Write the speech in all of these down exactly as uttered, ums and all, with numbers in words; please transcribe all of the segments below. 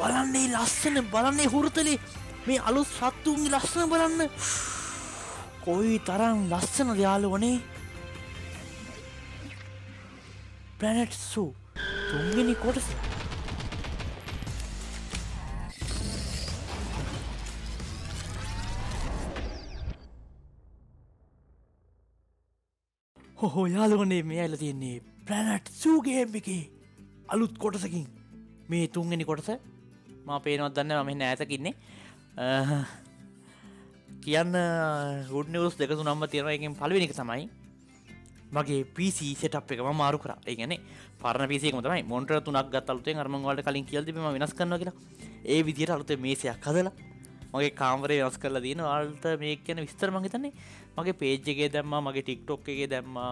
බලන්නේ ලස්සන බලන්නේ හුරුතලේ මේ අලුත් සත්තුන්ගේ ලස්සන බලන්න කොයි තරම් ලස්සනද යාළුවනේ planet zoo තුන්වෙනි කොටස හොහෝ යාළුවනේ මේ ඇවිල්ලා තියෙන්නේ planet zoo game එකේ අලුත් කොටසකින් මේ තුන්වෙනි කොටස මම පේනවත් දන්නේ නැහැ මම මෙන්න ඈතක ඉන්නේ කියන්න good news දෙක තුනක්ම තියෙනවා ඒකෙන් පළවෙනි එක තමයි මගේ P C setup එක මම මාරු කරා ඒ කියන්නේ පරණ P C එකම තමයි මොනිටර් තුනක් ගත්ත අලුතෙන් අර මම ඔයාලට කලින් කියලා දීපේ මම වෙනස් කරනවා කියලා ඒ විදිහට අලුතෙන් මේසයක් හදලා මගේ කාමරේ වෙනස් කරලා දිනවා ඔයාලට මේක ගැන විස්තර මම හිතන්නේ මගේ page එකේ දැම්මා මගේ TikTok එකේ දැම්මා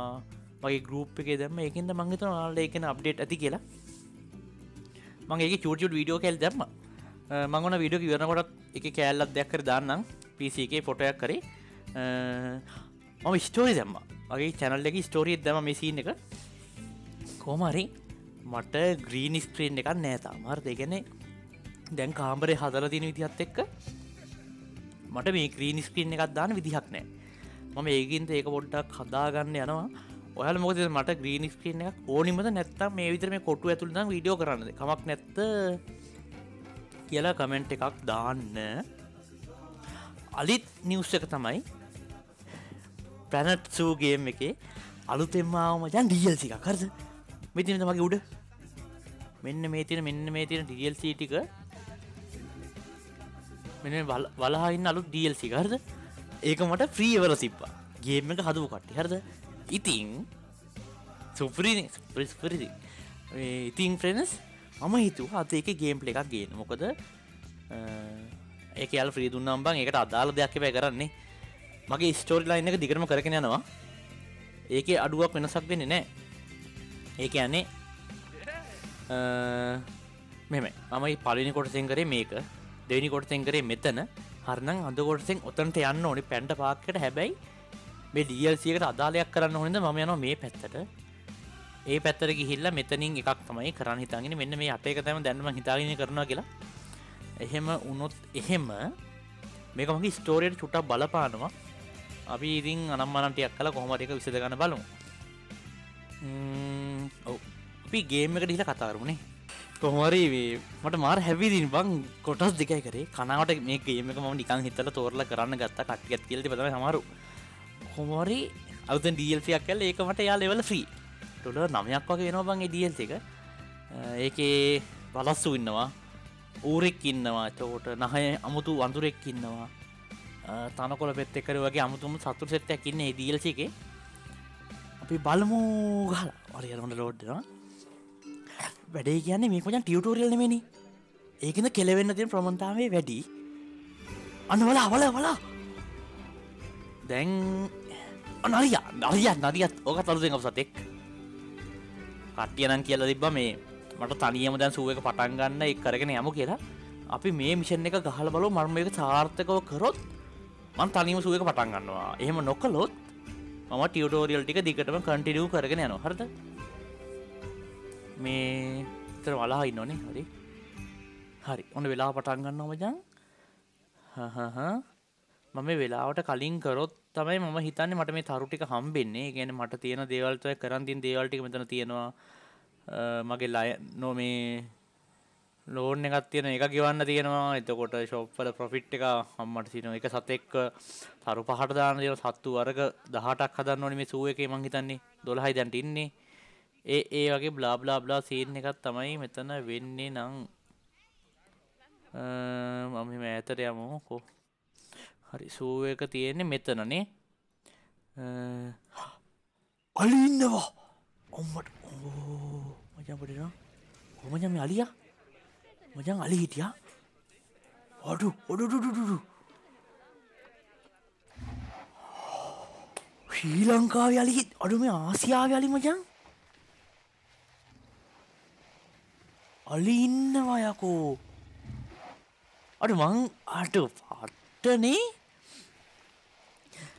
මගේ group එකේ දැම්මා ඒකෙන්ද මම හිතනවා ඔයාලට ඒක ගැන update ඇති කියලා මගේ ඒක චූට් චූට් වීඩියෝ කැල් දැම්මා මංගොන වීඩියෝ එක ඉවරන කොටත් එකේ කැලලක් දෙයක් කර දාන්නම් P C එකේ ෆොටෝ එකක් කරේ මම ස්ටෝරි දැම්මා මගේ channel එකේ ස්ටෝරියක් දැම්මා මේ scene එක කොහොම හරි මට green screen එකක් නැහැ තාම හරිද ඒ කියන්නේ දැන් කාමරේ හදලා තියෙන විදිහත් එක්ක මට මේ green screen එකක් දාන්න විදිහක් නැහැ මම ඒකින්ද ඒක පොඩ්ඩක් හදාගන්න යනවා ඔයාලා මොකද මට green screen එකක් ඕනිමද නැත්නම් මේ විතර මේ කොටුව ඇතුළේ නම් වීඩියෝ කරන්නද කමක් නැත්ද කියලා කමෙන්ට් එකක් දාන්න අලිත් නිවුස් එක තමයි planet zoo game එකේ අලුතෙන්ම ආව මචං D L C එකක් හරිද මෙතන තමයි උඩ මෙන්න මේ තියෙන මෙන්න මේ තියෙන D L C ටික මෙන්න වලහා ඉන්න අලුත් D L C එක හරිද ඒක මට ෆ්‍රී වෙලා තිබ්බා ගේම් එක හදපු කට්ටිය හරිද ඉතින් සුප්‍රීනි සුප්‍රීනි මේ ඉතින් ෆ්‍රෙන්ඩ්ස් මම හිතුවා අද ඒකේ ගේම් ප්ලේ එකක් ගේන්න. මොකද ඒක යාළ ෆ්‍රී දුන්නා නම් බං ඒකට අදාළ දෙයක් ඉබේ කරන්නේ. මගේ ස්ටෝරි ලයින් එක දිගටම කරගෙන යනවා. ඒකේ අඩුවක් වෙනසක් වෙන්නේ නැහැ. ඒ කියන්නේ අ මෙහෙමයි. මම මේ පළවෙනි කොටසෙන් කරේ මේක. දෙවෙනි කොටසෙන් කරේ මෙතන. හරිනම් අද කොටසෙන් ඔතනට යන්න ඕනේ පැන්ඩ පාක් එකට. හැබැයි මේ D L C එකට අදාළයක් කරන්න ඕනේ නම් මම යනවා මේ පැත්තට. ඒ පැත්තට ගිහිල්ලා මෙතනින් එකක් තමයි කරන්න හිතාගෙන මෙන්න මේ අට එක තමයි දැන් මම හිතාගෙන කරනවා කියලා. එහෙම වුණොත් එහෙම මේක මගේ ස්ටෝරියට චුට්ටක් බලපානවා. අපි ඉතින් අනම්මනම් ටිකක් කළා කොහොම හරි එක විසඳ ගන්න බලමු. ම්ම් ඔව්. අපි ගේම් එකට ගිහිල්ලා කතා කරමුනේ. කොහොම හරි මේ මට මාර හැවි දින බං කොටස් දෙකයි කරේ. කනාවට මේ ගේම් එක මම නිකන් හිතලා තෝරලා කරන්න ගත්තා කට්ටියත් කියලා ඉතින් තමයි සමහරු. කොහොම හරි අලුතෙන් D L C එකක් කළා ඒක මට යා ලෙවල් ෆ්‍රී. ඩොලර් නවයක් වගේ වෙනවා බං ඒ D L C එක. ඒකේ වලස්සු ඉන්නවා. ඌරෙක් ඉන්නවා. චෝට නහය අමුතු වඳුරෙක් ඉන්නවා. තනකොළ පෙත් එක්කරි වගේ අමුතුම සතුරු සෙට් එකක් ඉන්නේ ඒ D L C එකේ. අපි බලමු ගහලා. හරි යන්න හොඳ ලෝඩ් වෙනවා. වැඩේ කියන්නේ මේක මචං ටියුටෝරියල් නෙමෙයිනේ. ඒකෙන්ද කෙලවෙන්න තියෙන ප්‍රමණතාවය වැඩි. අන්න වලා වලා වලා. දැන් අනරියා අරියා නරියා ඔකට අලුතෙන් අපසත් එක්. කට්ටියනම් කියලා තිබ්බා මේ මට තනියම දැන් සූ එක පටන් ගන්න ඒක කරගෙන යමු කියලා. අපි මේ මිෂන් එක ගහලා බලමු මම මේක සාර්ථකව කරොත් මම තනියම සූ එක පටන් ගන්නවා. එහෙම නොකළොත් මම ටියුටෝරියල් ටික දිගටම කන්ටිනියු කරගෙන යනවා. හරිද? මේ ඉතන වලහා ඉන්නෝනේ. හරි. හරි. ඔන්න වෙලාව පටන් ගන්නවා මචං. හහහ. මම මේ වෙලාවට කලින් කරොත් තමයි මම හිතන්නේ මට මේ තරු ටික හම්බෙන්නේ. ඒ කියන්නේ මට තියෙන දේවල් ටික කරන් තියෙන දේවල් ටික මෙතන තියෙනවා. මගේ ලයනෝ මේ ලෝන් එකක් තියෙන එක ගෙවන්න තියෙනවා. එතකොට ෂොප් වල ප්‍රොෆිට් එක අම්මට තියෙනවා. එක සතෙක් තරු පහට දාන දේවල් සත්තු වර්ග දහඅටක් හදන්න ඕනේ මේ සූ එකේ මං හිතන්නේ. දොළහයි දැන්ට ඉන්නේ. ඒ ඒ වගේ බ්ලා බ්ලා බ්ලා සීන් එකක් තමයි මෙතන වෙන්නේ නම් මම මෙහෙම ඈතට යමු. කො හරි සූ එක තියෙන්නේ මෙතනනේ අලි ඉන්නවා අම්මට ඕ මචං බඩේනවා කොහොමද මම අලියා මචං අලි හිටියා අඩු අඩු අඩු අඩු ශ්‍රී ලංකාවේ අලි අඩු මේ ආසියාවේ අලි මචං අලි ඉන්නවා යකෝ අඩු මං අඩු පාටනේ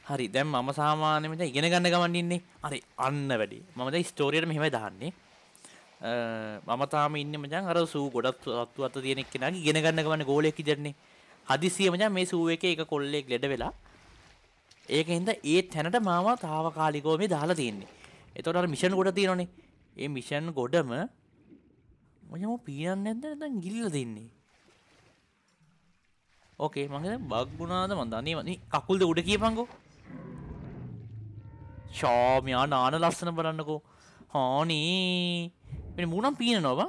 හරි දැන් මම සාමාන්‍යයෙන් ඉගෙන ගන්න ගමන් ඉන්නේ. හරි අන්න වැඩි. මම දැන් ස්ටෝරියට මෙහෙමයි දාන්නේ. මම තාම ඉන්නේ මචං අර සූ ගොඩක් සත්තු අත තියෙන එක්කෙනාගේ ඉගෙන ගන්න ගමන්නේ ගෝලයක් ඉදරනේ. හදිසිය මචං මේ සූ එකේ එක කොල්ලෙක් ලෙඩ වෙලා. ඒකෙන්ද ඒ තැනට මාව తాවකාලිකව මේ දාලා තින්නේ. එතකොට අර මිෂන් ගොඩ තියෙනනේ. ඒ මිෂන් ගොඩම මචං පීනන්නේ නැද්ද දැන් ගිල්ල දෙන්නේ. ඕකේ මං හිතන්නේ බග් වුණාද මන් දන්නේ නේ කකුල් දෙක උඩ කියපන්කෝ. ෂෝම් යා නාන ලස්සන බලන්නකෝ. හානි मेरे मून पीने ना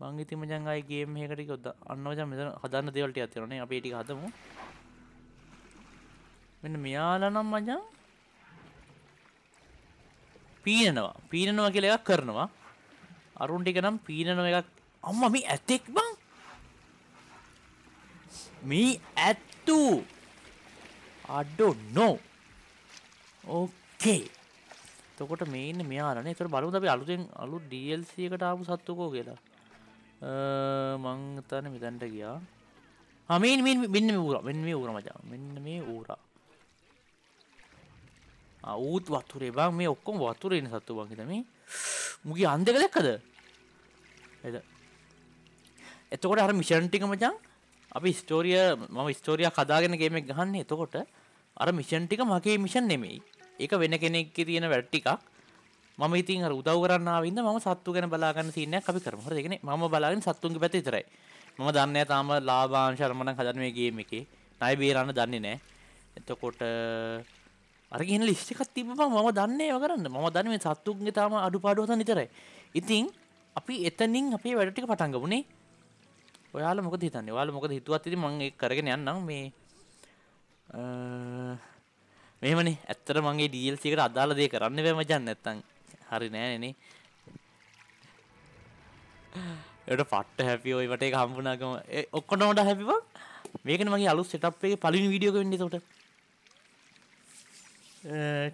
बांगी थी मजा आई गेम है कड़ी अन्न मजा मेरे हदा नदी वाली आती है आप एटी खाता हूँ मैंने मियाला ना मजा पीने ना पीने ना के लिए करना वा अरुण ठीक है ना पीने ना का अम्मा मी ऐतिक बांग मी ऐतू I don't know ओके तो कोटा मेन में आ रहा नहीं तो बालू तभी आलू दें आलू डीएलसी का टाइम साथ तो को गया मांगता ने मितान टे गया हाँ मेन मेन मेन में ऊरा मेन में ऊरा मजा मेन में ऊरा आ ऊट वातुरे बांग में ओक्कों वातुरे इन साथ तो बांग किधर में मुझे आंधे का लेकर दे ऐसा ऐसा कोटा हर मिशन टिंग मजा अभी स्टोरिया माँ स्टोरिया खदागे एक वेन के वेटी का मम इतनी उदाहरण ना आविंद मम सत्तू के बलागा तीन कभी कर्म हर देखने मम बलागा सत्तू की पता इतरा मम दाने ताम लाभांश मन खजान में गेम की नाई बीरा दाने तो कोट अरे इन लिस्ट कत्ती मम दाने वगैरह मम दाने में सत्तू की ताम अड़पाड़ो था इतरा इतनी अभी इतनी अभी वेटी का पटांग नहीं वाल मुख हिता वाल मुख हितवा मैं करके अना मे मेमने एत्र मंगे डीएलसी का अदाल देकर अन्य मजा नहीं हरी नहीं एटा पट हैप्पी हो बटे हम ना हैप्पी बा मेकन मंगे आलू सेटअप पे पलिन वीडियो को विंडी तोट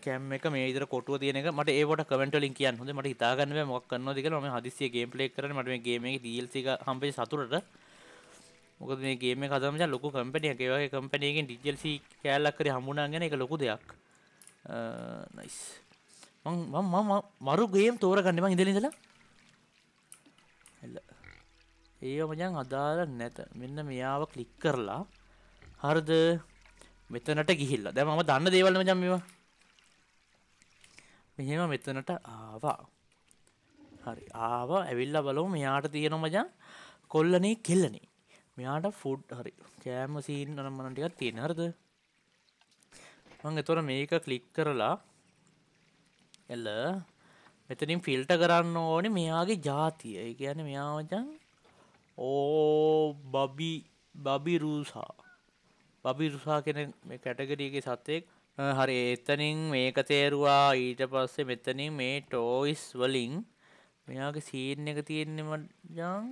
कैम मेक मे इधर कोटो दिए मट ए बोट कमेंट लिंक किया मट हितागन में कन्नो दिखे मैं हदीसी गेम प्ले कर मट में गेम में डीएलसी का हम पे सातुर මොකද ගේම් එක හදම දැන් ලොකු කම්පැනියක් ඒ වගේ කම්පැනියකින් ඩීඑල්සී කෑල්ලක් කරේ හම්බුණා කියන එක ලොකු දෙයක් නයිස් මම මම මම මරු ගේම් තෝරගන්නේ මං ඉඳලා ඉඳලා එල ඒව මචං අදාළ නැත මෙන්න මෙයාව ක්ලික් කරලා හරිද මෙතනට ගිහිල්ලා දැන් මම දන්න දේවල් මචං මේවා මෙහෙම මෙතනට ආවා හරි ආවා ඇවිල්ලා බලමු මෙයාට තියෙනවා මචං කොල්ලනේ කෙල්ලනේ මෙයාට ෆුඩ් හරි කෑම සීන් නම් මම ටිකක් තියෙන හරිද මම ඒතොර මේක ක්ලික් කරලා එල මෙතනින් ෆිල්ටර් කරන්න ඕනේ මෙයාගේ જાතිය ඒ කියන්නේ මෙයා මචං ඕ බබි බබි රුසා බබි රුසා කියන මේ කැටගරි එකේ සතෙක් හරි එතනින් මේක තේරුවා ඊට පස්සේ මෙතනින් මේ ටෝයිස් වලින් මෙයාගේ සීන් එක තියෙන්නේ මචං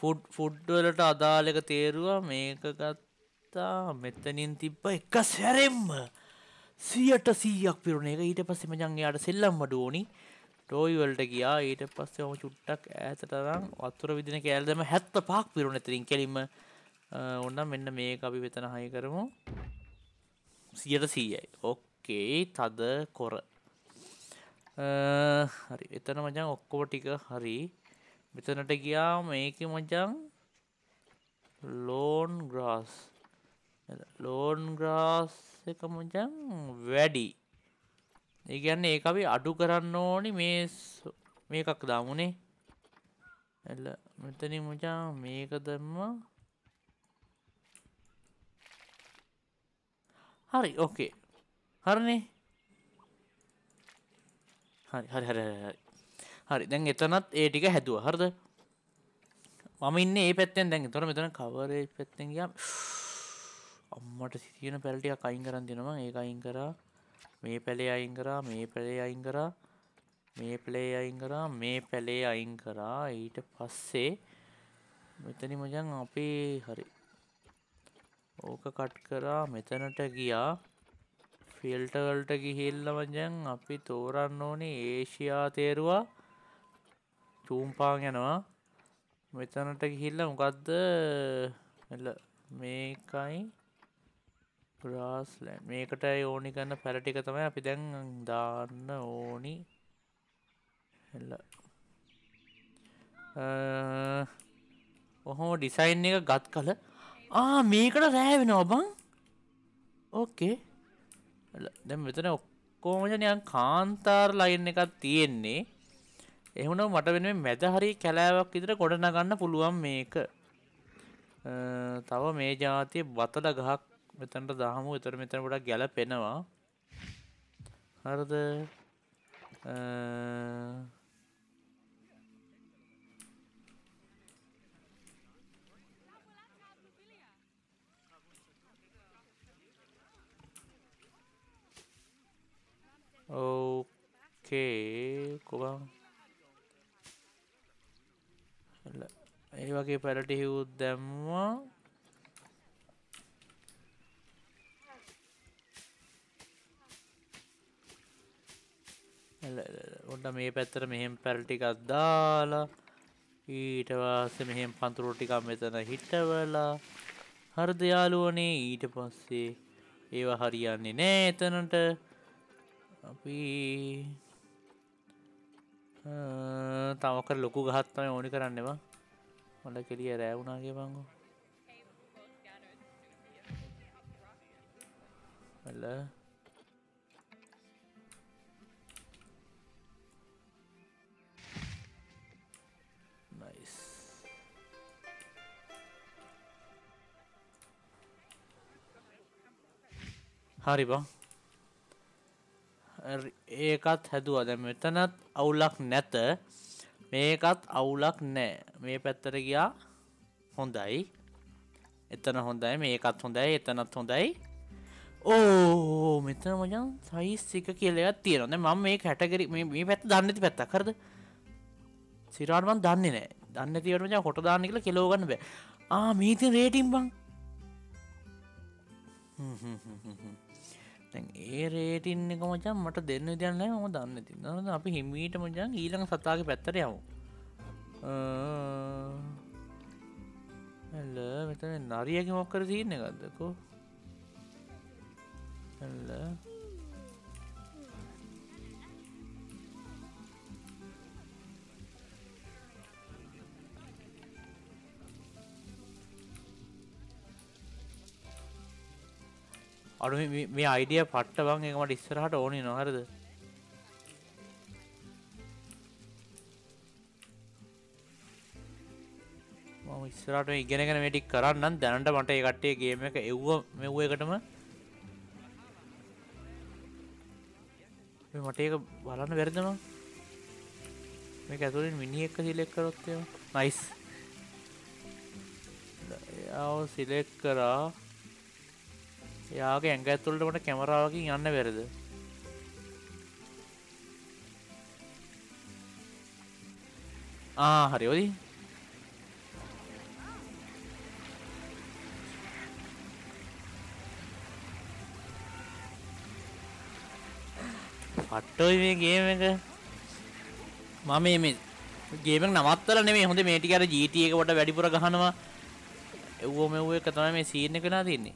ෆුඩ් ෆුඩ් වලට අදාළ එක තේරුවා මේක ගත්තා මෙතනින් තිබ්බ එක සැරෙම සීයට සීයක් පිරුණා ඒක ඊට පස්සේ මචං එයාට සෙල්ලම් වඩු ඕනි ටෝයි වලට ගියා ඊට පස්සේ මම චුට්ටක් ඈතට අරන් වතුර විදින කෑල්ල දැම්ම හැත්තෑ පහක් පිරුණා ඉතින් කෙලින්ම ඕනනම් මෙන්න මේක අපි මෙතන හයි කරමු සීයට සීයයි ඕකේ තද කොර හරි එතන මචං ඔක්කොම ටික හරි මෙතනට ගියා මේකේ මචං ලෝන් ග්‍රාස් ලෝන් ග්‍රාස් එක මචං වැඩි ඒ කියන්නේ ඒක අපි අඩු කරන්න ඕනි මේ මේකක් දාමුනේ එල මෙතනින් මචං මේක දැම්මා හරි ඕකේ හරිනේ හරි හරි හරි හරි හරි දැන් එතනත් ඒ ටික හැදුවා හරිද මම ඉන්නේ මේ පැත්තෙන් දැන් ඒතර මෙතන කවරේජ් පැත්තෙන් ගියාම අම්මට තියෙන පැල ටිකක් අයින් කරන් දෙනවා මම ඒක අයින් කරා මේ පැලේ අයින් කරා මේ පැලේ අයින් කරා මේ පැලේ අයින් කරා මේ පැලේ අයින් කරා ඊට පස්සේ මෙතනින් මචං අපේ හරි ඕක කට් කරා මෙතනට ගියා ෆිල්ටර් වලට ගිහිල්ලා මචං අපි තෝරන්න ඕනේ ඒෂියා තේරුවා चूंपांगेनवा मेतनट गील मुकद मेकाई ग्रास लैंड मेकट ओणिकना पेरटिकतमें अभी दान ओणि ඔහොම ඩිසයින් එක ගත් කල ආ මේකට රෑ වෙනවා බං. ඕකේ දැන් මෙතන ඔක්කොම නිකන් කාන්තාර ලයින් එකක් තියෙන්නේ. එහෙනම් මට වෙන මැද හරිය කැලෑවක් විතර ගොඩ නගන්න පුළුවන් මේක. තව මේ જાතිය වතල ගහක් මෙතනට දාමු. ඒතර මෙතන පොඩක් ගැලපෙනවා. හරිද? ඕකේ කොහොමද? ඒ වගේ පැලටි හිවුත් දැම්මා. ඔන්න මේ පැත්තට මෙහෙම පැලටි ටිකක් දාලා ඊට පස්සේ මෙහෙම පන්තුරු ටිකක් මෙතන හිටවලා. හරිද යාළුවනේ? ඊට පස්සේ ඒවා හරියන්නේ නෑ එතනට. අපි තවක ලොකු ගහක් තමයි ඕනි කරන්න එපා. මල කෙලිය රෑ වුණා කියපන්කො. මල නයිස්. හරි බං. ඒකත් හැදුවා. දැන් මෙතනත් අවුලක් නැත. මේකත් අවුලක් නෑ. මේ පැත්තට ගියා. හොඳයි. එතන හොඳයි. මේකත් හොඳයි. එතනත් හොඳයි. ඕ මෙතන මචං සයිස් එක කියලා එකක් තියෙනවා. දැන් මම මේ කැටගරි මේ මේ පැත්ත දන්නේ නැති පැත්තක්. හරිද? සිරාට මම දන්නේ නෑ. දන්නේ නැතිවට මචං කොට දාන්න කියලා කෙලව ගන්න බෑ. ආ මේ තියෙන රේටින් බං. හ්ම් හ්ම් හ්ම් හ්ම්. දැන් ඒ රේටින් එක මචං මට දෙන්න විදියක් නැහැ. මම දන්නේ නැති. නේද? අපි හිමීට මචං ඊළඟ සතාගේ පැත්තට යමු. අහල මෙතන නරියගේ මොකක් කර සීන් එකක්ද කො? අහල අඩු මේ අයිඩිය පට්ට බං. එක මට ඉස්සරහට ඕනේ නෝ. හරිද? මම ඉස්සරහට මේ ඉගෙනගෙන මේ ටික කරන්නම්. දැනට මට මේ කට්ටිය ගේම් එක එව්ව මෙව්ව එකටම මේ මට ඒක බලන්න බැරිද මං? මේක ඇතුලෙන් මිනි එක සිලෙක්ට් කරොත් එම නයිස්. ආව සිලෙක්ට් කරා. යාගේ ඇඟ ඇතුළට මට කැමරාවකින් යන්න බැරිද? ආ හරි ඔයි. පට්ටෝයි මේ ගේම් එක. මම මේ මේ ගේම් එක නවත්තලා නෙමෙයි. හොඳ මේ ටික අර ජී ටී එක වට වැඩිපුර ගහනවා. එව්වෝ මෙව්වෝ එක තමයි මේ සීන් එක වෙලා තින්නේ.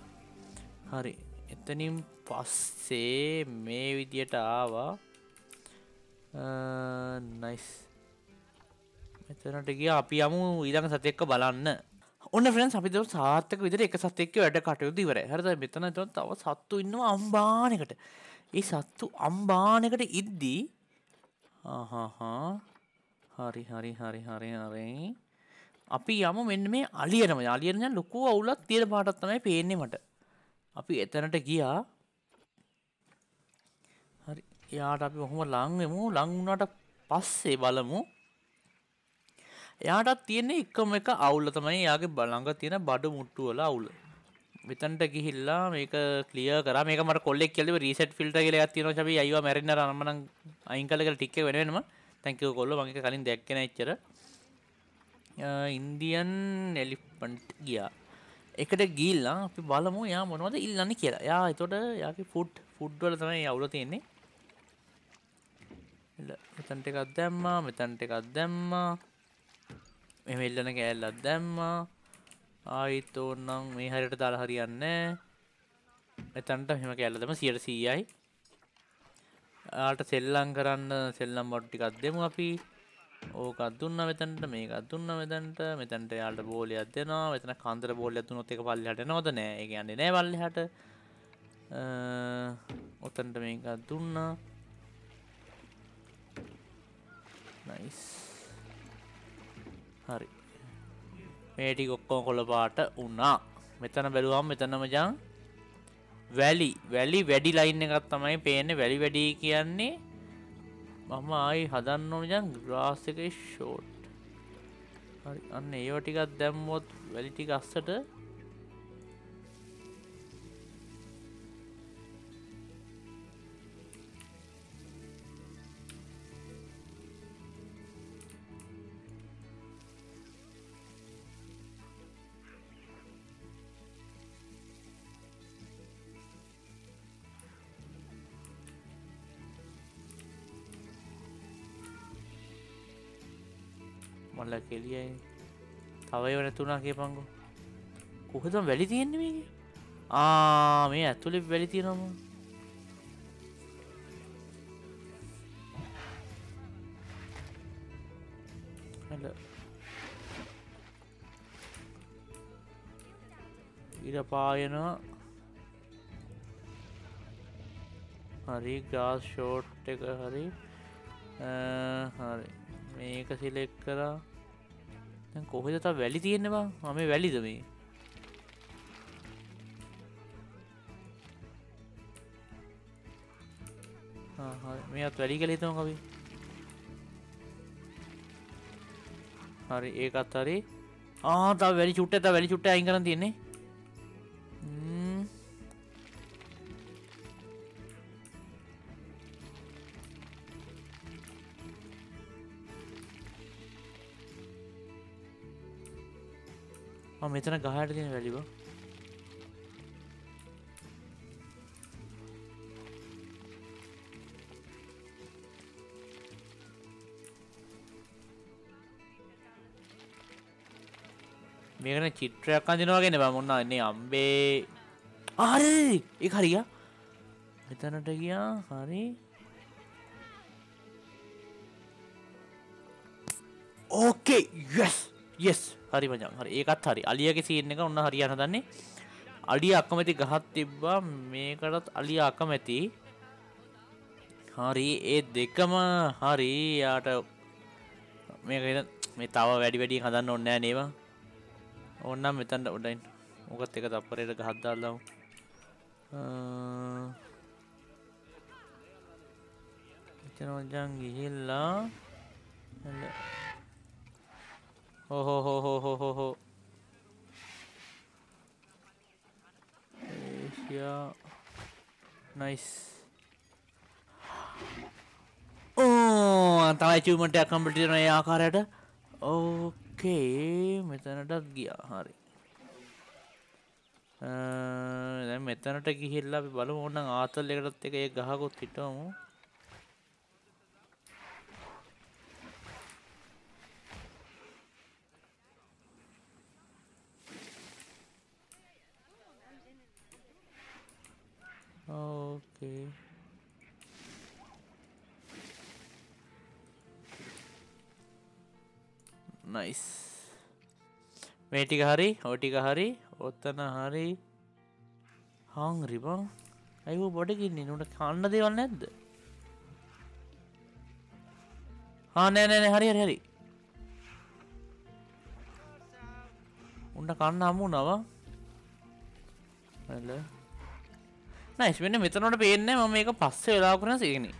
හරි එතනින් පස්සේ මේ විදියට ආවා. නයිස්. මෙතනට ගියා. අපි යමු ඊළඟ සතෙක්ව බලන්න. ඔන්න ෆ්‍රෙන්ඩ්ස් අපි දැන් සාර්ථක විදියට එක සතෙක්ව වැඩ කටයුතු ඉවරයි. හරිද? මෙතන එතන තව සත්තු ඉන්නවා අම්බානෙකට. ඒ සත්තු අම්බානෙකට ඉද්දී ආහහා හරි හරි හරි හරි හරි අපි යමු මෙන්න මේ අලියනම. අලියන දැන් ලොකු අවුලක් තියෙන පාටක් තමයි පේන්නේ මට. අපි එතනට ගියා. හරි එයාට අපි ඔහොම ලං වෙමු. ලං වුණාට පස්සේ බලමු. එයාටත් තියෙන එකම එක අවුල තමයි එයාගේ ළඟ තියෙන බඩු මුට්ටු වල අවුල. මෙතනට ගිහිල්ලා මේක ක්ලියර් කරා. මේක මට කොල්ලෙක් කියලා ඉව රීසෙට් ෆිල්ටර් කියලා එකක් තියෙනවා. අපි අයියෝ මැරින්න නම් නම් අයින් කළා කියලා ටික් එක වෙන වෙනම. thank you කොල්ලෝ. මම ඒක කලින් දැක්කේ නෑ එච්චර. ඉන්දියන් එලිෆන්ට් ගියා. එකට ගිහිල්ලා අපි බලමු යා මොනවද ඉල්ලන්නේ කියලා. යා එතකොට යාගේ ෆුඩ් ෆුඩ් වල තමයි අවුල තියෙන්නේ. මෙතනට එකක් දැම්මා. මෙතනට එකක් දැම්මා. මෙහෙම ඉල්ලන කෑල්ලක් දැම්මා. ආයිත් ඕනනම් මේ හැරයට දාලා හරියන්නේ නැහැ. මෙතනට මෙහෙම කෑල්ල දැම්ම. සීයට සීයයි. आट सेल्लम කරන්න සෙල්ලම් බඩු ටිකක් දෙමු අපි ඕක අදුන්නා මෙතනට මේක අදුන්නා මෙතනට මෙතනට යාලට බෝලයක් දෙනවා මෙතන කන්දර බෝලයක් දුනොත් එක පල්ලෙහාට එනවද නෑ ඒක යන්නේ නෑ පල්ලෙහාට අ ඔතනට මේක අදුන්නා නයිස් හරි මේ ටික ඔක්කොම කොළ පාට වුණා මෙතන බැලුවාම මෙතනම යන් වැලි වැලි වැඩි ලයින් එකක් තමයි පේන්නේ වැලි වැඩි කියන්නේ මම ආයි හදන්න ඕනේ දැන් ග්‍රාස් එකේ ෂෝට් හරි අන්න ඒව ටිකක් දැම්මොත් වැලි ටික අස්සට මල්ල කෙලියයි තව වෙන තුනක් ගේපංගෝ කොහෙද වැලි තියෙන්නේ මේකේ ආ මේ ඇතුලේ වැලි තියෙනවා මො හල ඉර පායනවා හරි ග්‍රාස් ෂෝට් එක හරි හරි මේක සිලෙක්ට් කරා දැන් කොහෙද තව වැලි තියෙන්නේ බං මම මේ වැලිද මේ ආ හා මේවත් වැලි කියලා හිතමු අපි හරි ඒකත් හරි ආ තව වැලි චුට්ටේ තව වැලි චුට්ටේ අයින් කරන් තියෙන්නේ මෙතන ගහට තියෙන වැලිව මේකන චිත්‍රයක් අඳිනවා වගේ නේ බා මොනවා එන්නේ අම්බේ හරි ඒක හරිය මෙතනට ගියා හරි ඕකේ yes yes හරි මචං හරි ඒකත් හරි අලියාගේ සීන් එක ඔන්න හරියන හදන්නේ අලියා අකමැති ගහක් තිබ්බා මේකටත් අලියා අකමැති හරි ඒ දෙකම හරි යාට මේක මේ තව වැඩි වැඩියෙන් හදන්න ඕනේ නෑ නේවා ඕන්නම් මෙතන උඩින් මොකත් එක තප්පරේට ගහක් දාලා දාමු මෙතන මචං ගිහිල්ලා हो हो हो हो हो हो हो एशिया नाइस ओ तवा अचीवमेंट कंप्लीट කරන ඒ ආකාරයට ඕකේ මෙතනටත් ගියා හරි අ දැන් මෙතනට ගිහිල්ලා අපි බලමු ඕනනම් ආතල් එකටත් එක ඒ ගහකොත් හිටවමු ओके नाइस मेटी का हरी ओटी का हरी ओतना हरी हांग्री बा आई वो बड़े की नहीं उन्हें खाना दे वाले हैं हाँ नहीं नहीं हरी हरी हरी उन्हें खाना हमू ना बा अल्लाह නයිස් වෙන්නේ මෙතනට පේන්නේ මම මේක පස්සේ වෙලා කරන සීනේ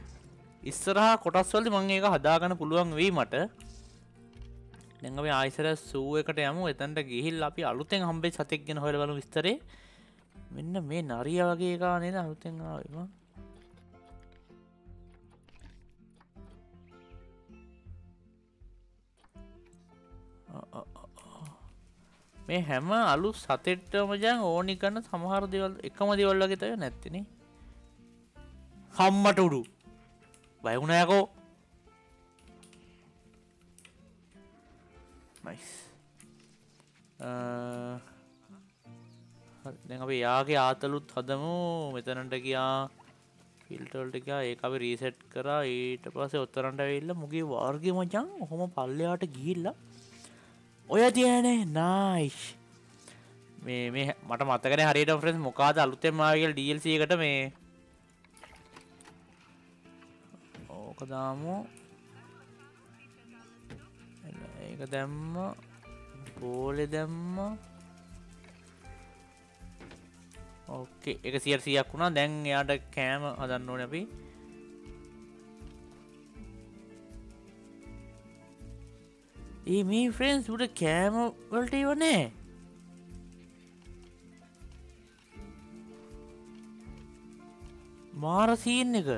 ඉස්සරහා කොටස් වලදී මම මේක හදාගන්න පුළුවන් වෙයි මට දැන් අපි ආයිසර සූ එකට යමු එතනට ගිහිල්ලා අපි අලුතෙන් හම්බෙච්ච සතෙක් ගැන හොයලා බලමු විස්තරේ මෙන්න මේ නරියා වගේ එකා නේද අලුතෙන් ආවේ මම මේ හැම අලුත් සතෙටම දැන් ඕනි කරන සමහර දේවල් එකම දේවල් වගේ තමයි නැත්තේනේ හම්මට උඩු බය වුණා යකෝ නයිස් අ හරි දැන් අපි යාගේ ආතලුත් හදමු මෙතනට ගියා ෆිල්ටර් වලට ගියා. ඒක අපි රීසෙට් කරා. ඊට පස්සේ ඔතරන්ට ඇවිල්ලා මුගේ වාර් ගේ මචං ඔහොම පල්ලෙහාට ගිහිල්ලා ඔය තියනේ නයිස් මේ මේ මට මතකනේ හරියටම ෆ්‍රෙන්ඩ්ස් මොකද අලුතෙන් ආවේ කියලා ඩී එල් සී එකට මේ ඕක දාමු. ඒක දැම්ම බෝලේ දැම්ම. ඕකේ ඒක සීයක් වුණා. දැන් එයාට කෑම හදන්න ඕනේ අපි. ඒ මේ ෆ්‍රෙන්ඩ්ස් උඩ කෑම වලට ඉව නැහැ. මාර සීන් එක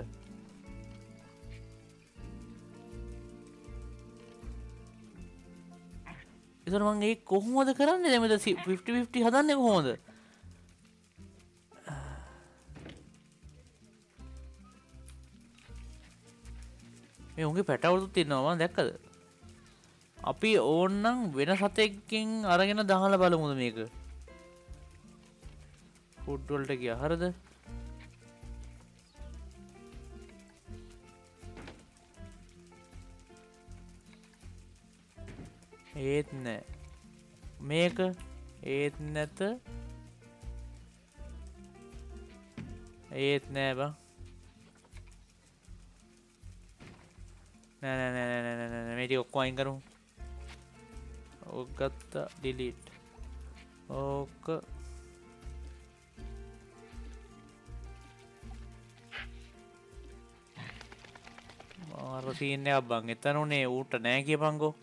ඉතින් මම ඒක කොහොමද කරන්නේ? දැන් මෙතන ෆිෆ්ටි ෆිෆ්ටි හදන්නේ කොහොමද? මේ උන්ගේ පැටවලුත් ඉන්නවා මම දැක්කද? අපි ඕන්නම් වෙන සතෙක්ගෙන් අරගෙන දහලා බලමුද මේක? ෆුඩ් වලට ගියා හරිද? ඒත් නෑ මේක ඒත් නැත ඒත් නෑ බං නෑ නෑ නෑ නෑ නෑ නෑ මේ ටික ඔක්කොම අයින් කරමු. ඕක ගත්තා ඩිලීට් ඕක මාර සීන් එකක් බං. එතන උනේ ඌට නෑ කියපංකෝ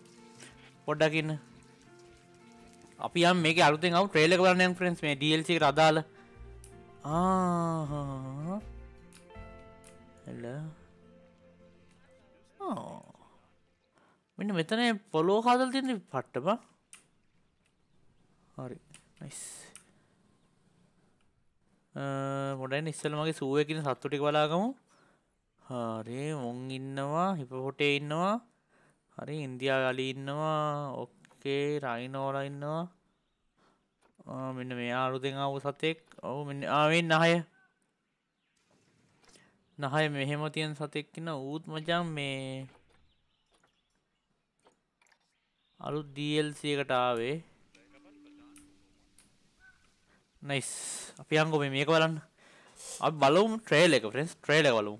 පොඩ්ඩකින්න. අපි යම් මේක අලුතෙන් ආව ට්‍රේලර් එක බලන්න යම් ෆ්‍රෙන්ඩ්ස් මේ ඩී එල් සී එකට අදාළ. ආහා හෙල ආ මෙන්න මෙතන ෆලෝ හදලා තියෙන පට්ට බා. හරි නයිස්. අ මොඩෙන් ඉස්සෙල්ලා මගේ සූ එකේ ඉන්න සත්තු ටික බලාගමු. හරි මොන් ඉන්නවා හිපොටේ ඉන්නවා. හරි ඉන්දියා ගලී ඉන්නවා. ඔක්කේ රයිනෝලා ඉන්නවා. මෙන්න මෙයා අලුතෙන් ආපු සතෙක්. ඔව් මෙන්න ආ මේ නහය නහය මෙහෙම තියෙන සතෙක් ඉන්න. ඌත් මචං මේ අලුත් ඩී එල් සී එකට ආවේ. නයිස්. අපි යංගෝ මේ මේක බලන්න. අපි බලමු ට්‍රේල් එක ෆ්‍රෙන්ඩ්ස්. ට්‍රේල් එක බලමු.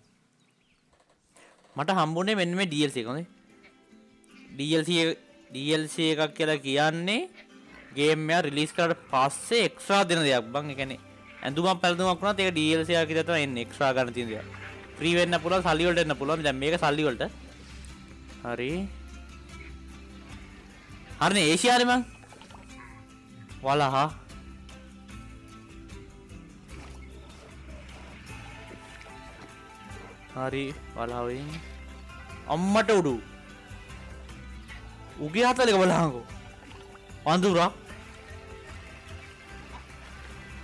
මට හම්බුනේ මෙන්න මේ ඩී එල් සී එක. හොඳයි ඩී එල් සී එකක් කියලා කියන්නේ ගේම් එක රිලීස් කරලා පස්සේ එක්ස්ට්‍රා දෙන දෙයක් බං. ඒ කියන්නේ ඇඳුමක් පැළඳුමක් වුණාත් ඒක ඩී එල් සී එකක් විදිහට තමයි එන්නේ. එක්ස්ට්‍රා ගන්න තියෙන දේවල්. ෆ්‍රී වෙන්න පුළුවන්, සල්ලි වලට එන්න පුළුවන්. දැන් මේක සල්ලි වලට. හරි. හරිනේ ඒෂියානේ මං. වලහ. හරි වලහවෙන්. අම්මට උඩු. උගේ හතලක බලහංගෝ වඳුරා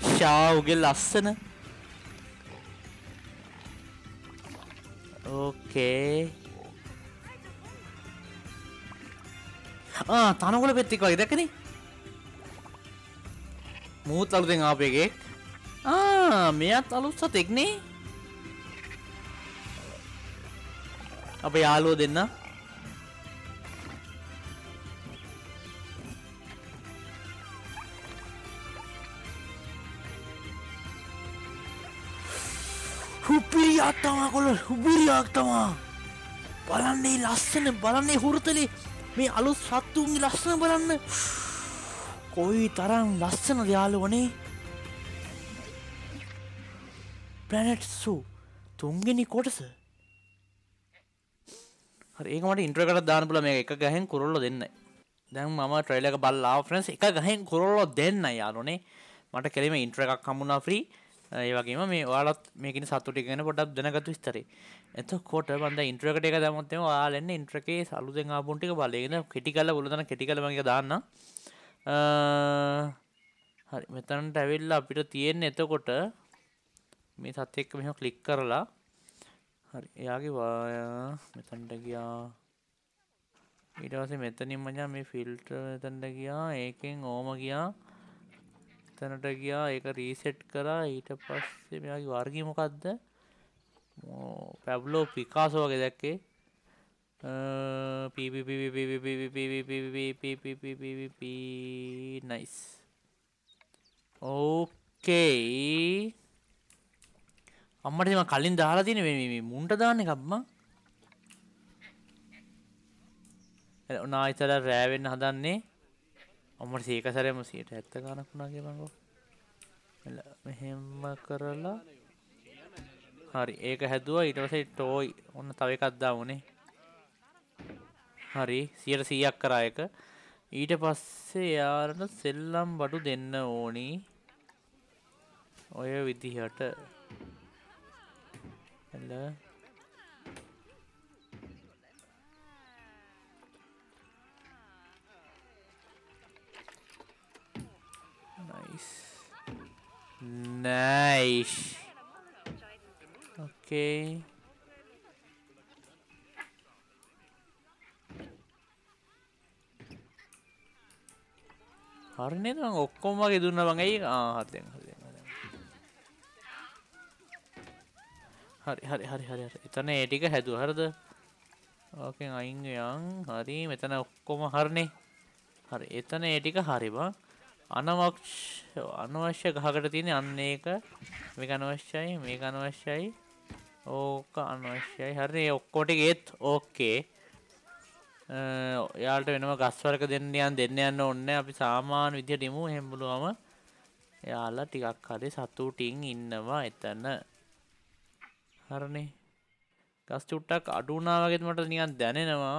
ෂා උගේ ලස්සන. ඕකේ ආ තනකොළ පෙත්තෙක් වගේ දැකනේ. මූත් අලුතෙන් ආපේකේ. ආ මෙයාත් අලුත් සතෙක් නේ. අපේ යාළුවෝ දෙන්න. තමාකොල හුබිරියක් තමා. බලන්නේ ලස්සන බලන්නේ හුරුතලේ මේ අලුත් සත්තුන්ගේ ලස්සන බලන්න. කොයි තරම් ලස්සන යාළුවනේ. planet zoo තුන්වෙනි කොටස. හරි ඒක මට ඉන්ට්‍රෝ එකකට දාන්න පුළුවන්. මේක එක ගහෙන් කුරොල්ලෝ දෙන්නයි. දැන් මම ට්‍රේලර් එක බලලා ආවා ෆ්‍රෙන්ඩ්ස්. එක ගහෙන් කුරොල්ලෝ දෙන්නයි යාළුවනේ. මට කෙලිම ඉන්ට්‍රෝ එකක් හම්බුණා ෆ්‍රී. ඒ වගේම මේ ඔයාලත් මේකින සතු ටික ගැන පොඩ්ඩක් දැනගත්තු විස්තරේ. එතකොට මම දැන් ඉන්ට්‍රෝ එකට එක දැම්මොත් එම ඔයාලා එන්නේ ඉන්ට්‍රෝ එකේ අලුතෙන් ආපු ටික බලගෙන කෙටි කරලා බලන කෙටි කරලා මම එක දාන්න. හරි මෙතනට ඇවිල්ලා අපිට තියෙන්නේ එතකොට මේ සත් එක්ක මෙහෙම ක්ලික් කරලා හරි එයාගේ මෙතනට ගියා. ඊට පස්සේ මෙතනින් මම මේ ෆිල්ටර් මෙතනට ගියා. ඒකෙන් ඕම ගියා. තැනට ගියා. ඒක රීසෙට් කරා. ඊට පස්සේ මෙයාගේ වර්ගය මොකද්ද? पैब्लो पिकासो वगैरह के पी पी पी पी पी पी पी पी पी पी पी पी पी नाइस। ओके अम्मट मैं कल दाला तीन उदा अम्मा ना इतना रेवेन दाने अम्मट सीख सर सीट एम कर हरी एक हेदू इट से टोय तवे कदा हरी सीट सी अक्रा एक ईट पास यार सेल्लम बटू देना ओणी ओयो विधि हट हेलो नाइस नाइस ओके हर नहीं तो ओक्कोम के दूर ना बंगाई हाँ हर देंगे हर देंगे हर हर हर हर हर इतने एटी का है दो हर द ओके आएंगे यंग हरी में इतना ओक्कोम हर नहीं हर इतने एटी का हरी बा अनावक्ष अनावश्यक घागरती ने अन्य का मेकानवश्चाई मेकानवश्चाई ओ का अनावश्चाई हर नहीं ओक्कोटे गेट ओके යාලට වෙනම ගස් වර්ග දෙන්න යන දෙන්න යන්න ඕනේ අපි සාමාන්‍ය විදිහට ඉමු එහෙම බලුවම යාලා ටිකක් හරි සතුටින් ඉන්නවා එතන හරනේ ගස් චුට්ටක් අඩු වුණා වගේ මට නිකන් දැනෙනවා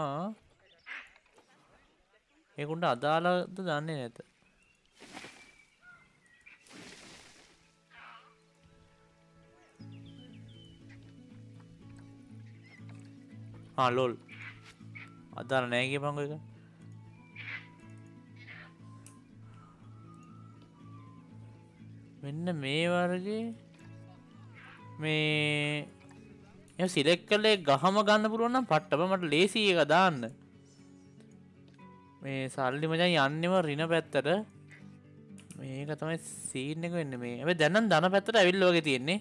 ඒකුණ්ඩ අදාළද දන්නේ නැත ආ ලෝල් अदार नहीं गया पाऊंगा मैंने मैं वाले मैं यार सिलेक्ट कर ले गहमा गाना पुरो ना फट अब मत ले सी ये दान मैं साल दी मजा यान ने मर रीना बेहतर है मैं ये कहता हूँ सीन ने को इन्हें मैं अबे दाना दाना बेहतर है अभी लोगे तीन ने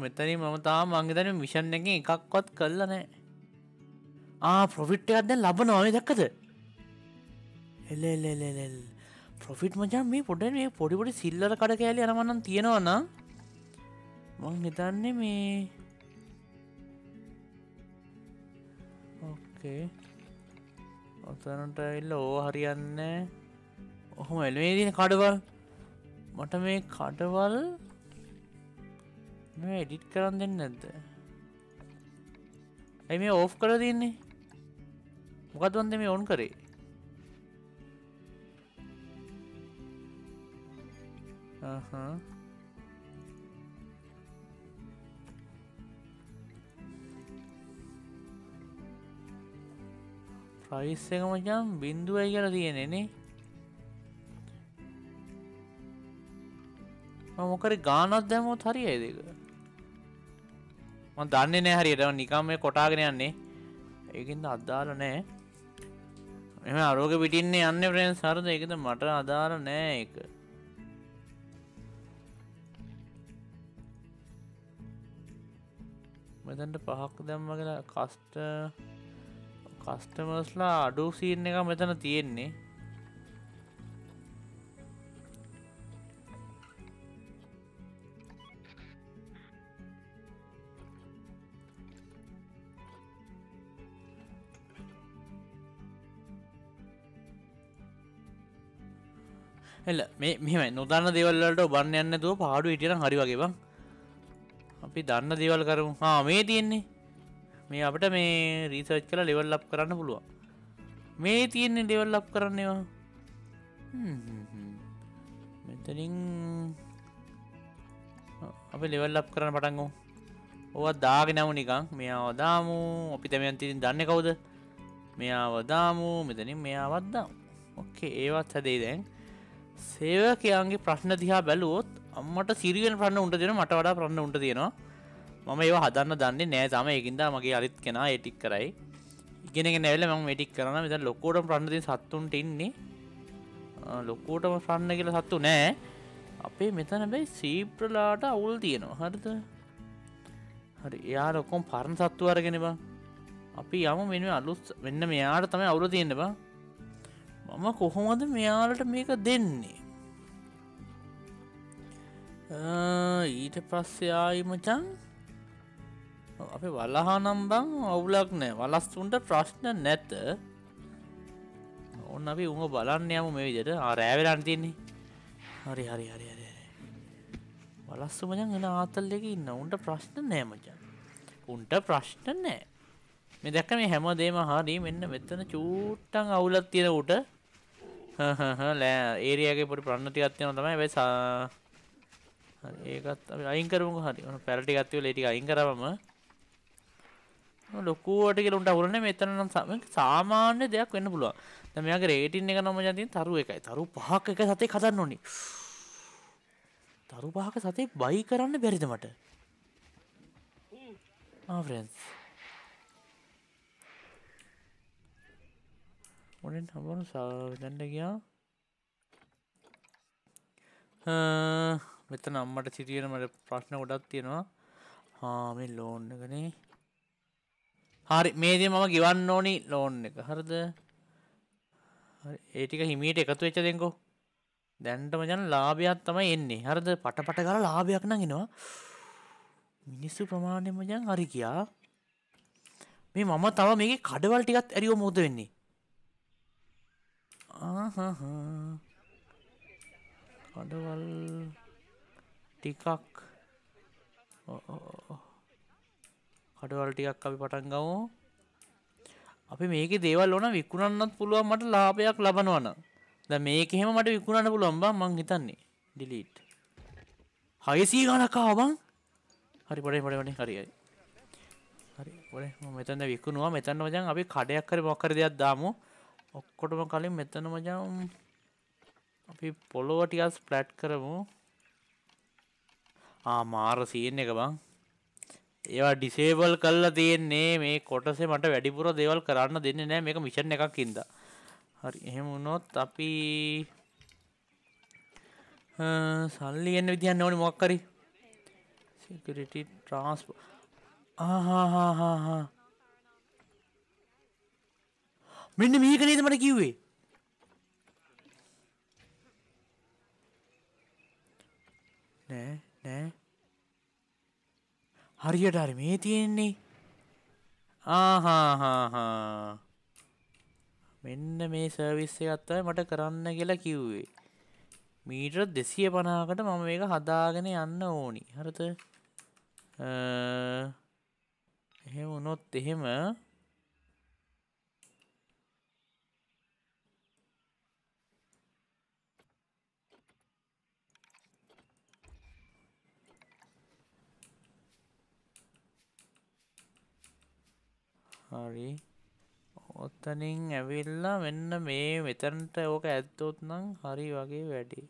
මෙතන මම තාම මං හිතන්නේ මිෂන් එකකින් එකක්වත් කළා නැහැ. ආ ප්‍රොෆිට් එකක් දැන් ලබනවා මේ දැක්කද? එලෙ එලෙ එලෙ ප්‍රොෆිට් මචං මේ පොඩි මේ පොඩි පොඩි සිල්ලර කඩ කෑලි යනවා නම් තියනවා නම් මං හිතන්නේ මේ ඕකේ ඔතනට ඇවිල්ලා ඕව හරියන්නේ නැහැ. ඔහොම එළවෙන්නේ තියෙන කඩවල් මට මේ කඩවල් मैं एडिट करा देना अभी मैं ऑफ कर दी मुका तो अंदर मैं ऑन करे हाँ हाँ प्राइस से कम क्या बिंदु आई कर दी है नहीं मैं मुकरे गाना दे मो थारी है देखो दाने ने हरी निका में कोटाग ने आने एक आधार ने आरोग्य बिटीन ने आने फ्रेंड्स हर एक मटर आधार ने एक मदन पहाक दम वगैरह कास्ट कस्टमर्स ला अडू सीरने का मदन तीन ने हेलो मैं मैं नोदाना देवाल लड़ो बनने अन्ने दो पहाड़ू इटिया ना हरी वाके बंग अभी दाना देवाल करूँ हाँ मैं तीन ने मैं आप इटा मैं रिसर्च करा लेवल अप कराना बोलूँ मैं तीन ने लेवल अप कराने वाह मैं तो रिंग अबे लेवल अप कराना पड़ेगा वो दाग ना होने का मैं आवदामू अभी तो मैं तीन दाने का उधर मैं आवदामू मैं तो नहीं मैं आवदाम ओके ये बात था दे दें सेवक यांगे प्रश्न दिया बेलोत अम्मटा सीरियल प्रश्न उन्नत दिया ना मटा वाला प्रश्न उन्नत दिया ना मामा ये वाह दाना दाने नए जामे एक इंदा मगे आरित के ना एटिक कराई ये ने के नए वाले मामा एटिक कराना में तो लोकोटम प्रश्न दिन सातुन टीन ने लोकोटम प्रश्न के लिए सातुन है අපේ මෙතන බයි සීප්‍රලාට අවුල් තියෙනවා හරිද? හරි එයා ලොකම් පරණ සත්තු අරගෙන බං. අපි යමු මෙන්න අලුත් මෙන්න මෙයාට තමයි අවුල තියෙන්නේ බං. මම කොහොමද මෙයාලට මේක දෙන්නේ? ඊට පස්සේ ආයි මචං අපේ වලහානම් බං අවුලක් නැහැ. වලස්සුන්ට ප්‍රශ්න නැත. ඕන්න අපි උංග බලන්න යමු මේ විදිහට. ආ රෑ වෙලානේ තින්නේ. හරි හරි හරි හරි. වලස්සු මචං එන ආතල් එකේ ඉන්න. උන්ට ප්‍රශ්න නැහැ මචං. උන්ට ප්‍රශ්න නැහැ. මේ දැක්ක මේ හැමදේම හරි. මෙන්න මෙතන චූට්ටන් අවුලක් තියෙන උට හා හා හා ඒරියා එකේ පොඩි ප්‍රශ්න ටිකක් තියෙනවා තමයි. හැබැයි ඒකත් අපි අයින් කරමුකෝ. හරි ඔන්න පැල ටිකක් තියලා ඒ ටික අයින් කරාම ලොකුවට කියලා උන්ට අවුල නැහැ. මෙතන නම් සාමාන්‍ය දෙයක් වෙන්න පුළුවන්. දැන් මෙයාගේ රේටින් එක නම් මචං තියෙන තරු එකයි. තරු පහක් එක සතේ හදන්න ඕනේ. තරු පහක සතේ බයි කරන්න බැරිද මට? ආ ෆ්‍රෙන්ඩ්ස්. මොනේ නම්බර් සාදන්න ගියා. අ මෙතන අම්මට සිටින මට ප්‍රශ්න ගොඩක් තියෙනවා. හා මේ ලෝන් එකනේ. හරි මේදී මම ගෙවන්න ඕනි ලෝන් එක. හරිද? හරි ඒ ටික හිමීට එකතු වෙච්ච දෙන්කෝ. දැන්ටම යන ලාභයක් තමයි එන්නේ. හරිද? පටපට ගාලා ලාභයක් නම් එනවා. මිනිස්සු ප්‍රමාණයම යන් හරි ගියා. මේ මම තව මේකේ කඩවල ටිකක් ඇරියෝ මොකද වෙන්නේ? ආහා හා. කඩවල ටිකක් කඩවල ටිකක් අපි පටන් ගමු. අපි මේකේ දේවල් ඕන විකුණන්නත් පුළුවන්. මට ලාභයක් ලබනවා නම් දැන් මේක එහෙම මට විකුණන්න පුළුවන් බං මං හිතන්නේ. ඩිලීට් හයසිය ගණක් ආවා බං. හරි පොඩේ පොඩේ පොඩේ හරි හරි හරි පොඩේ මම මෙතන දැන් විකුණුවා. මෙතන මචං අපි කඩයක් හරි මොකක් හරි දෙයක් දාමු. ඔක්කොටම කලින් මෙතන මචං අපි පොළොව ටිකක් ස්ප්ලැට් කරමු. ආ මාර සීන් එක බං. ඒවා ඩිසේබල් කරලා තියෙන්නේ. මේ කොටසේ මට වැඩිපුර දේවල් කරන්න දෙන්නේ නැහැ. මේක මිෂන් එකක් ඉඳා. හරි එහෙම වුණොත් අපි සල්ලි එන්න විදියක් නැවනේ මොකක් හරි. Security transport. ආහාහාහා. මෙන්න මේක නේද මට කිව්වේ? නෑ නෑ හරියට හරි මේ තියෙන්නේ. ආහාහාහා මෙන්න මේ සර්විස් එකක් තමයි මට කරන්න කියලා කිව්වේ. මීටර දෙසිය පනහකට මම මේක හදාගෙන යන්න ඕනි. හරිද? එහෙම වුණොත් එහෙම හරි ඔතනින් ඇවිල්ලා මෙන්න මේ මෙතනට ඕක ඇද්දොත් නම් හරි වගේ වැඩි.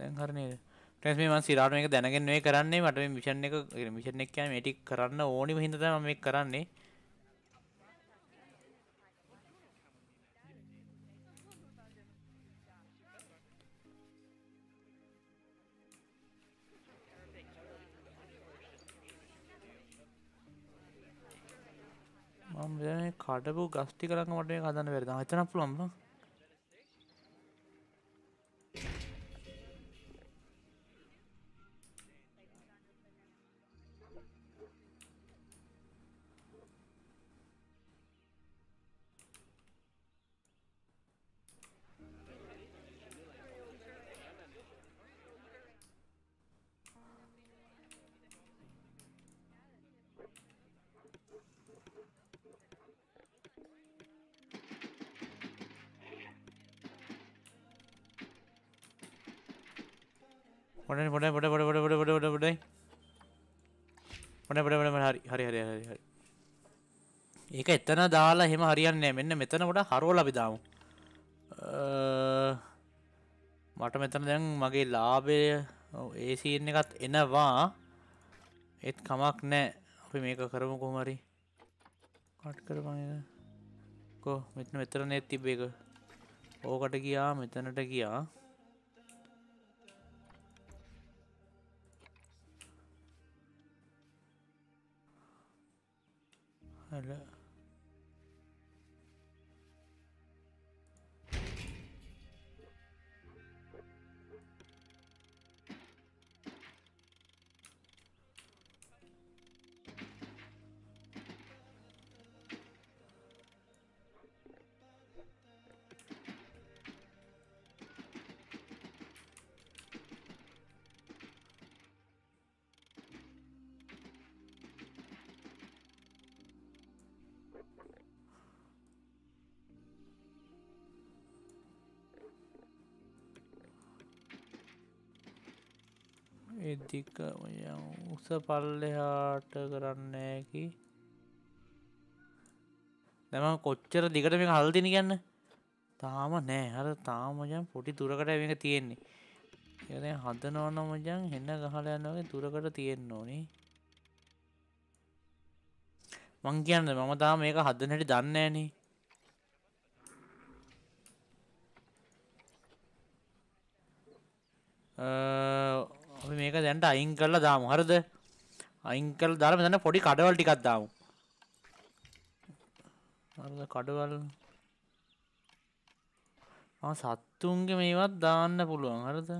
දැන් හරි නේද? ට්‍රැන්ස් මේ මම සිරාට මේක දැනගෙන නෙවෙයි කරන්නේ. මට මේ මිෂන් එක මිෂන් එක කියන්නේ මේ ටික කරන්න ඕනිම හින්දා තමයි මම මේක කරන්නේ. කඩපු ගස්ටි කරන්න මට මේ හදන්න බැරිද? හිතන්න පුළුවන් බං. पढ़े पढ़े पढ़े पढ़े पढ़े पढ़े पढ़े पढ़े पढ़े पढ़े पढ़े पढ़े हरी हरी हरी हरी हरी ये क्या इतना दाला है हरियाणा ने मैंने में इतना बड़ा हरोला भी दाऊं मार्ट में इतना जंग मगे लाभे ऐसी इन्हें का इन्हें वां इत खमाक ने अभी मेरे का करूं को हमारी काट कर को මෙතන මෙතර net තිබ්බ එක ඕකට ගියා මෙතනට ගියා හල दिख उस पल्ले हाट करने की දැන් කොච්චර දිගට මේක හල් දින කියන්නේ තාම නෑ අර තාම මචං පොඩි දුරකට මේක තියෙන්නේ ඒක දැන් හදනවා නම් මචං හෙන ගහලා යනවා වගේ දුරකට තියෙන්න ඕනේ මං කියන්නේ මම තාම මේක හදන හැටි දන්නේ නෑනේ අ अभी मेक अंत अयंकल दाम हरद अयंकल दाम पड़ी कड़वल टीका दाम कड़वल सत्तुंग मेवा दान पुलवा हरद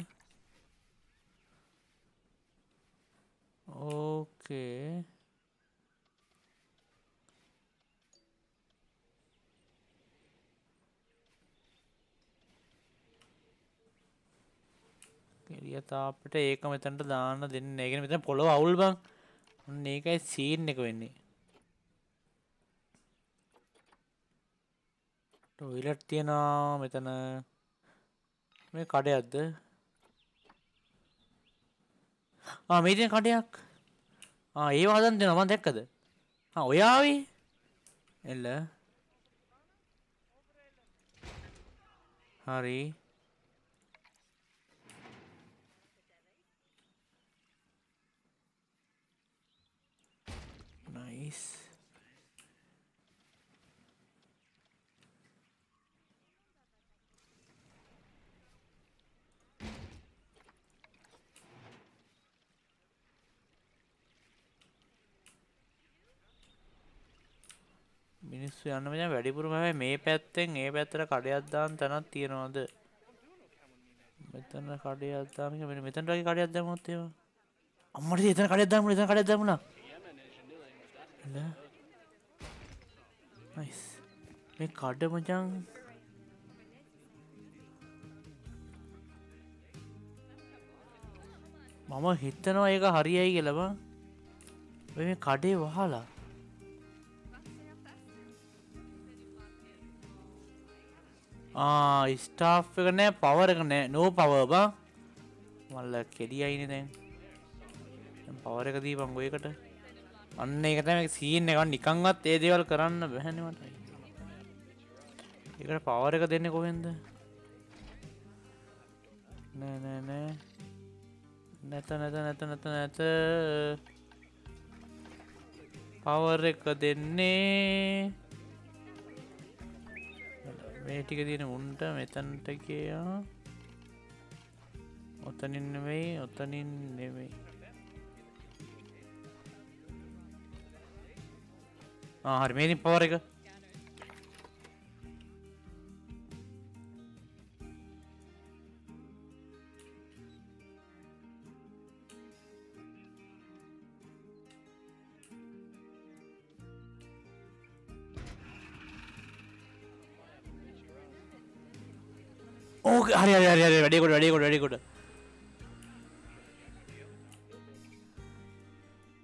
ओके තාපට ඒක මෙතනට දාන්න දෙන්න නෑ. ඒ කියන්නේ මෙතන පොළව අවුල් බං. ඔන්න ඒකයි සීන් එක වෙන්නේ. ටොයිලට් තියනවා මෙතන. මේ කඩයක්ද? ආ මේ තියෙන කඩයක්. ආ ඒව හදන්න දෙනවා මම දැක්කද? ආ ඔය ආවේ. එළ. හරි. Nice. මිනිස්සු යන්න මචං වැඩිපුරම හැබැයි මේ පැත්තෙන් ඒ පැත්තට කඩයක් දාන්න තැනක් තියනවද? මෙතන කඩයක් දාන්න මෙන්න මෙතනට වගේ කඩයක් දැම්මොත් එහෙම අම්මට එතන කඩයක් දාන්න එතන කඩයක් දාන්න नाइस मैं काट मचांग मामा हितना एक हरी आई गेला बा मैं काटे वहाला आ स्टाफ करने पावर करने नो पावर बा मला केडी आई ने देन पावर कदी पंगो एकट අන්න ඒක තමයි සීන් එක නිකන්වත් ඒ දේවල් කරන්න බැහැනේ මට. ඒකට පවර් එක දෙන්නේ කොහෙන්ද? නෑ නෑ නෑ. නැත නැත නැත නැත නැත. පවර් එක දෙන්නේ. මේ ටික දින උන්ට මෙතනට ගියා. ඔතනින් නෙවෙයි ඔතනින් නෙවෙයි. हाँ हर मेरी पावर एक ओके हरे हरे हरे हरे very good very good very good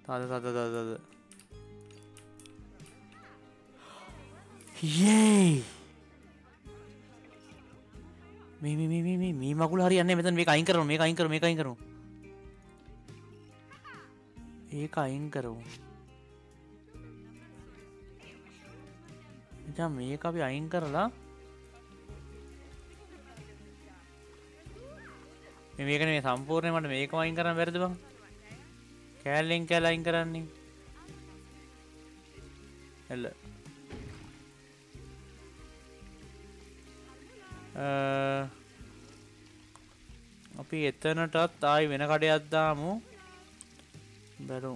ता ता ता ता ये मी मी मी मी मी माकुल हरी अन्ने मेतन वे काइंग करो मैं काइंग करो मैं काइंग करो ये काइंग करो जा मैं का भी आइंग करला मैं मेकने में संपूर्ण मत मैं को आइंग करना बेर दबा क्या लिंक क्या लाइन करानी हेलो අපි එතනටත් ආයි වෙන කඩයක් දාමු බැලු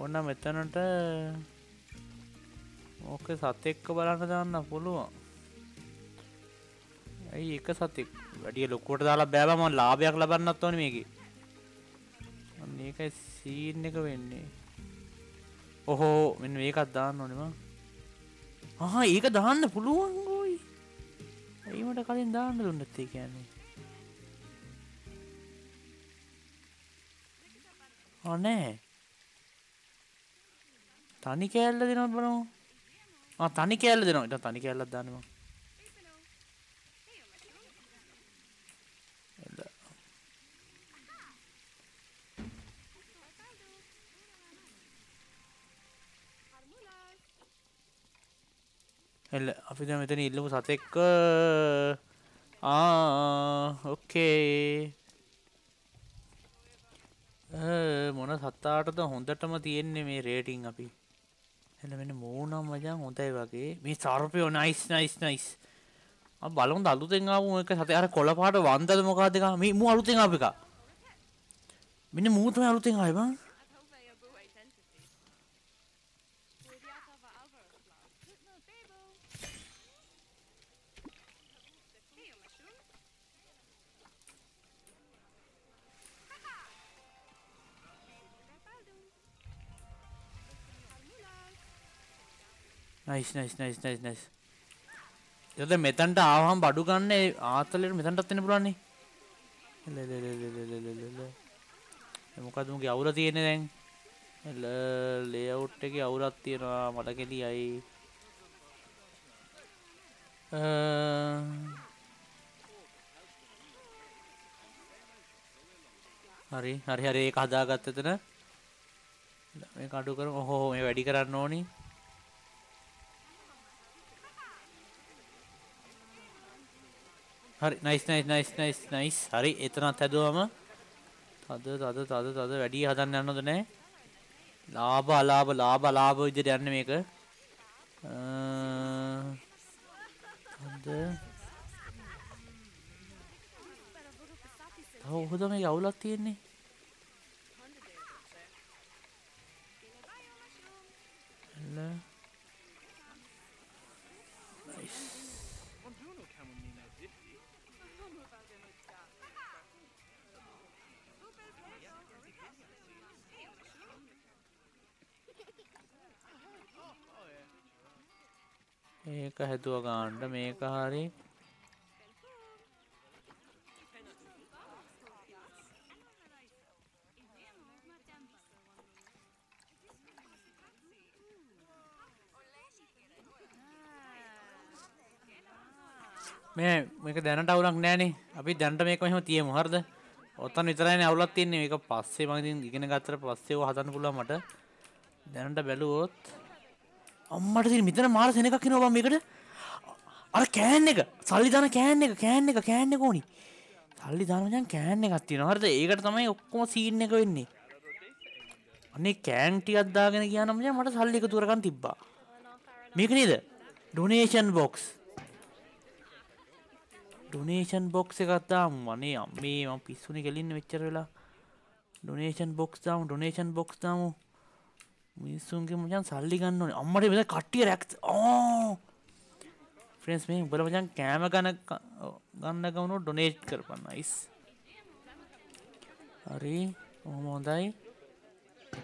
ඕන්න මෙතනට ඕක සතෙක්ව බලන්න දාන්න පුළුවන් ඇයි එක සතෙක් වැඩි ලොකුවට දාලා බෑවා මම ලාභයක් ලබන්නත් ඕනේ මේකේ अन्न एक सीन वे ओहो मैं एक दाने हाँ एक दाने पुलू अट कल दाने क्या अने तन के दिन बड़ा हाँ तन के दिन इतना तन के दाने अभी तो मेरे इल्लू साथ एक हाँ ओके मोना सत्त आठ तो होंदट मत ये ने मेरी रेटिंग अभी हेलो मैंने मोना मजा होता है बाकी मैं चार रुपये नाइस नाइस नाइस अब बालों दालू तेंगा वो एक साथ यार कोला पाट वांधा तो मुका देगा मैं मुँह आलू तेंगा अभी का मैंने मुँह तो आलू तेंगा है बां nice nice nice nice nice इधर मेथन टा आवाम बाडू गाने आतलेर मेथन टा तेरे पुरानी ले ले ले ले ले ले ले ले ले मुकादम की आउट आती है ना देंग ले ले आउट टे की आउट आती है ना माता के लिए आई हरी हरी हरी एक आधा करते थे ना मैं काटू करूँ ओहो मैं वैडी करा नो नहीं हरे nice nice nice nice nice हरे इतना था दो हम तादो तादो तादो तादो वैडी हज़ार नैनो तो नहीं लाभ लाभ लाभ लाभ इधर जाने में कर तादो ताऊ खुदा में क्या उलाती है नहीं नाइस एक है दो गांड में एक हारी मैं मैं का दैनट आउलंग नहीं नहीं अभी दैनट में एक वहीं होती है मुहर्द उतना इतना नहीं आउलंग तीन नहीं एक पास से मांग दिन इकने का तरफ पास से वो हाथान पुला मटे दैनट बैलू होत अम्मा तेरी मित्र मार सेने का किन होगा मेरे अरे कहने का साली दाना कहने का कहने का कहने को नहीं साली दाना जान कहने का तीनों हर तो एक अट समय उक्कों सीने को इन्हीं अन्य कहने का दाग ने किया ना मुझे मर्डर साली को दूर करने दिब्बा मेरे नहीं थे डोनेशन बॉक्स डोनेशन बॉक्स से करता हूँ मने अम्मी वहाँ पीसूने के लिए निवेचर मिसुंगे मुझे साली गानों ने अम्मा रे बेटा काटी रैक्स ओ फ्रेंड्स में बोला मुझे कैमरा गाना गाना का उन्होंने डोनेट कर पाना इस अरे ओम ओंदाई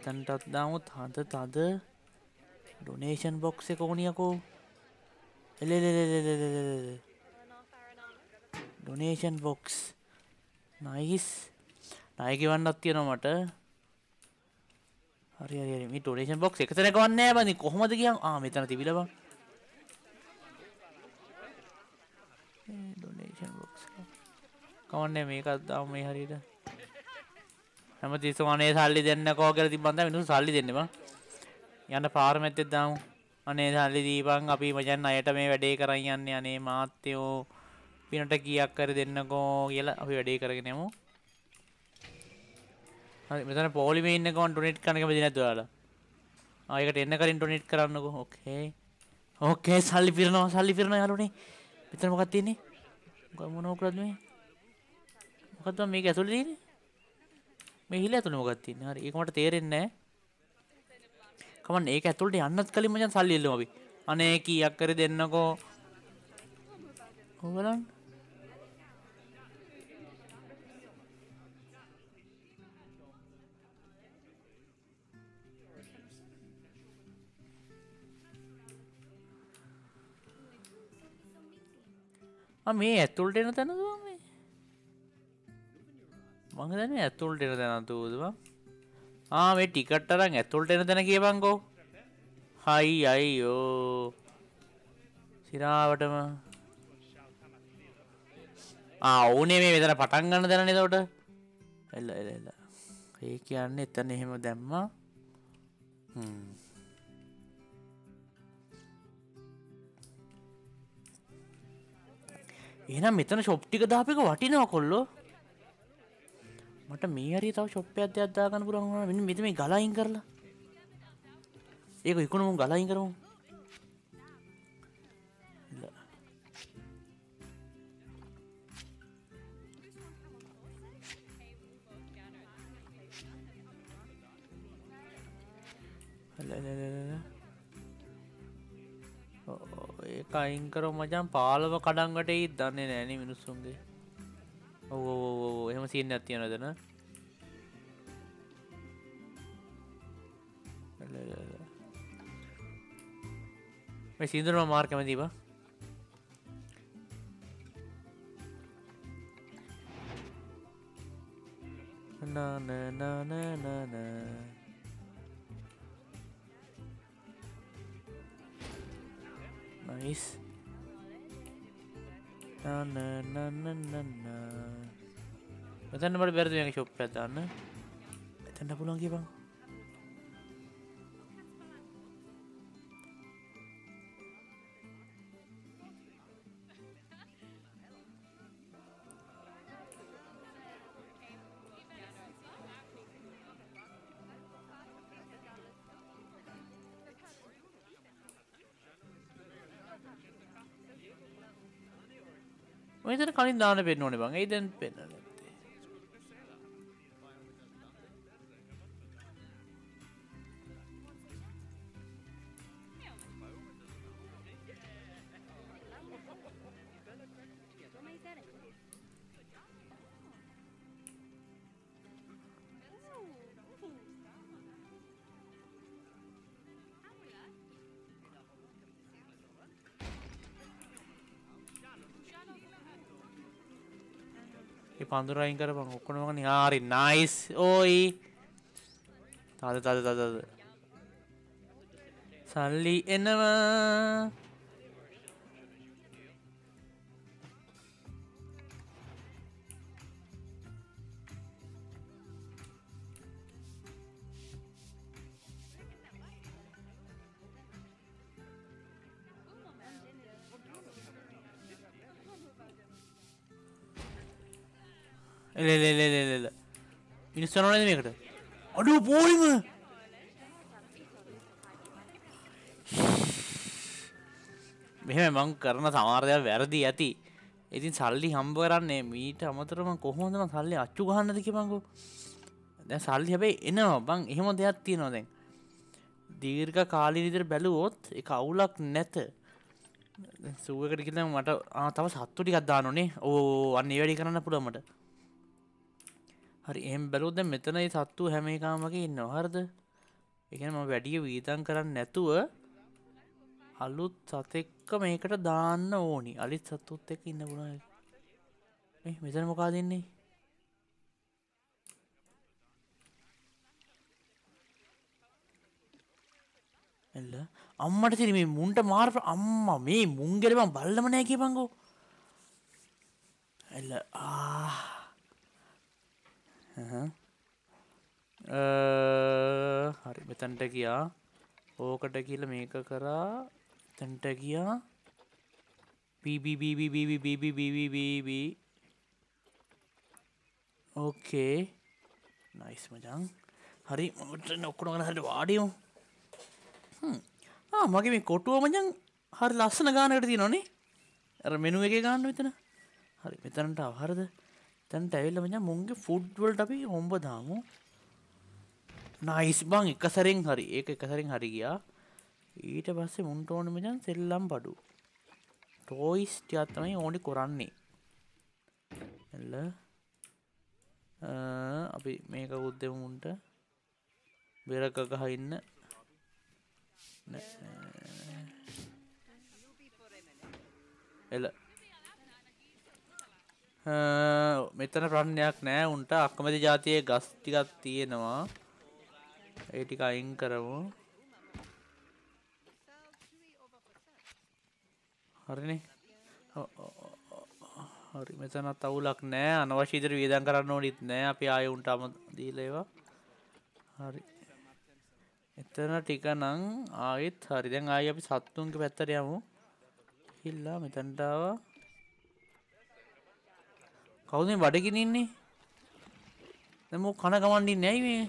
तंटा दाऊं थांते थांते डोनेशन बॉक्स से कोनिया को ले ले ले ले ले ले ले डोनेशन बॉक्स नाइस नाइस की बात नहीं है ना मटर अरे अरे मैं डोनेशन बॉक्स एक तरह का नहीं बनी कोह मत किया हाँ मैं इतना तीव्र लगा डोनेशन बॉक्स कौन ने मेरे का दाम में हरी था हम तीस वाने साली देने को अगर दी बंदा मिनट साली देने बा याना पार में तेरे दाम अने साली दी बांग अभी मज़ा ना ये टा में वैडे कराई याने याने माते हो पीना टकिया कर देने को ये ला अभी वैडे करेंगे ना හරි මෙතන පොලිමේ ඉන්න ගමන් ඩොනේට් කරන එක මෙදිනත් ඔයාලා. ආ ඒකට එන්න කලින් ඩොනේට් කරන්නකෝ. ඕකේ. ඕකේ සල්ලි පිරනවා සල්ලි පිරනවා යාළුවනේ. මෙතන මොකක්ද තියෙන්නේ? මොන මොකක්ද මේ? මොකක්ද මේක ඇතුලේ තියෙන්නේ? මේ හිල ඇතුලේ මොකක්ද තියෙන්නේ? හරි ඒක මට තේරෙන්නේ නැහැ. කමන්න ඒක ඇතුලට යන්නත් කලින් මචං සල්ලි එල්ලමු අපි. අනේ කීයක් කරේ දෙන්නකෝ. ඕ බලන්න. මේ ඇතුළට එන තැනද මේ මම දන්නේ ඇතුළට එන තැනද බං. ආ මේ ටිකට් අරන් ඇතුළට එන තැන කියපන්කෝ. හයි අයියෝ සිරාවටම. ආ ඕනේ මේ මෙතන පටන් ගන්න තැන නේද උඩ. එල එල එල. ඒ කියන්නේ එතන එහෙම දැම්මා. හ්ම්. එහෙනම් මෙතන ෂොප් ටික දාපේක වටිනවා කොල්ලෝ. මට මේ හරිය තව ෂොප් එකක් දෙයක් දාගන්න පුළුවන් වුණා. මෙන්න මෙතන මේ ගලයින් කරලා. ඒක ඉක්මනම ගලයින් කරමු. අයින් කරව මචං පාලව කඩංගට එයි දන්නේ නැහැ නේ මිනිස්සුන්ගේ. ඔව් ඔව් ඔව් එහෙම සීන් එකක් තියනවා එතන. මේ සීන්දරම මාර්කම දීපන්. නා නා නා නා නා nice na na na na na මෙතන මට බැරිද මේක ෂොප් එකක් දාන්න. මෙතන පුළුවන් කියපන්. මෙතන කලින් දාන්න වෙන්න ඕනේ බං. ඒ දැන් වෙන්න නැත්තේ. පඳුර අයින් කරපන් ඔක්කොම මගනේ. හරි නයිස් ඕයි. තද තද තද තද සල්ලි එනවා. එල එල එල එල එල මිනිස්සු යනවද මේකට? අඩෝ පොලිම මෙහෙම මං කරන සමහර දේවල් වැරදි ඇති. ඉතින් සල්ලි හම්බ කරන්නේ මීට අමතරව මං කොහොමද මං සල්ලි අච්චු ගහන්නද කියපන්කෝ. දැන් සල්ලි හැබැයි එනවා බං. එහෙම දෙයක් තියෙනවා දැන්. දීර්ඝ කාලීන විදිහට බැලුවොත් ඒක අවුලක් නැත. දැන් සූ එකට ගිහින් මට ආ තව සත්තු ටිකක් දාන්න ඕනේ. ඕ අන්න ඒ වැඩේ කරන්න පුළුවන් මට. හරි එහෙම බැලුවොත් දැන් මෙතන මේ සත්තු හැම එකම වගේ ඉන්නවා හරිද? ඒ කියන්නේ මම වැඩි වීතම් කරන්නේ නැතුව අලුත් සතෙක්ක මේකට දාන්න ඕනි. අලුත් සත්තුත් එක්ක ඉන්න පුළුවන්. මේ මෙතන මොකද ඉන්නේ? එල්ල අම්මට තිරි මේ මුන්ට මාර අම්මා මේ මුංගෙල මං බල්ලම නැහැ කියපන්කෝ. එල්ල ආ හරි මෙතැන්ට ගියා. ඕකට කියල මේක කරා තැන්ට ගියා. පීබීබීබීබීබීබීබීබී ඕකේ नाइस मजांग हरी नोकड़ो वाड़ी मगे मे कोटो मजांग हर लास्ट गाने तीनों अरे मेनू एक गाने इतना हरी मित्र हरद तन टवेल मजा मुंगे फूड वर्ल्ड अभी ओम नाइस बांग एक सरिंग हरी एक एक सरिंग हरी गया ඊට පස්සේ මුන්ට ඕනේ මචං සෙල්ලම් බඩු ටොයිස් ටික තමයි ඕනේ කරන්නේ එල අපි මේක උද්දෙමු මුන්ට බෙරක ගහ ඉන්න එල මෙතන ප්‍රශ්නයක් නෑ උන්ට අකමැති જાතියේ ගස් ටිකක් තියෙනවා ඒ ටික අයින් කරමු हरी नहीं हरी मैं तो ना ताऊ लगने अनवाशी इधर वेदन करा नोट इतने आप आये उन टाम दिले वा हरी इतना टीका नंग आये हरी देंग आये अभी सातों के बेहतर याँ हूँ हिला मैं तो ना खाओ नहीं बाढ़ की नींद नहीं तो मो खाना कमांडी नहीं मैं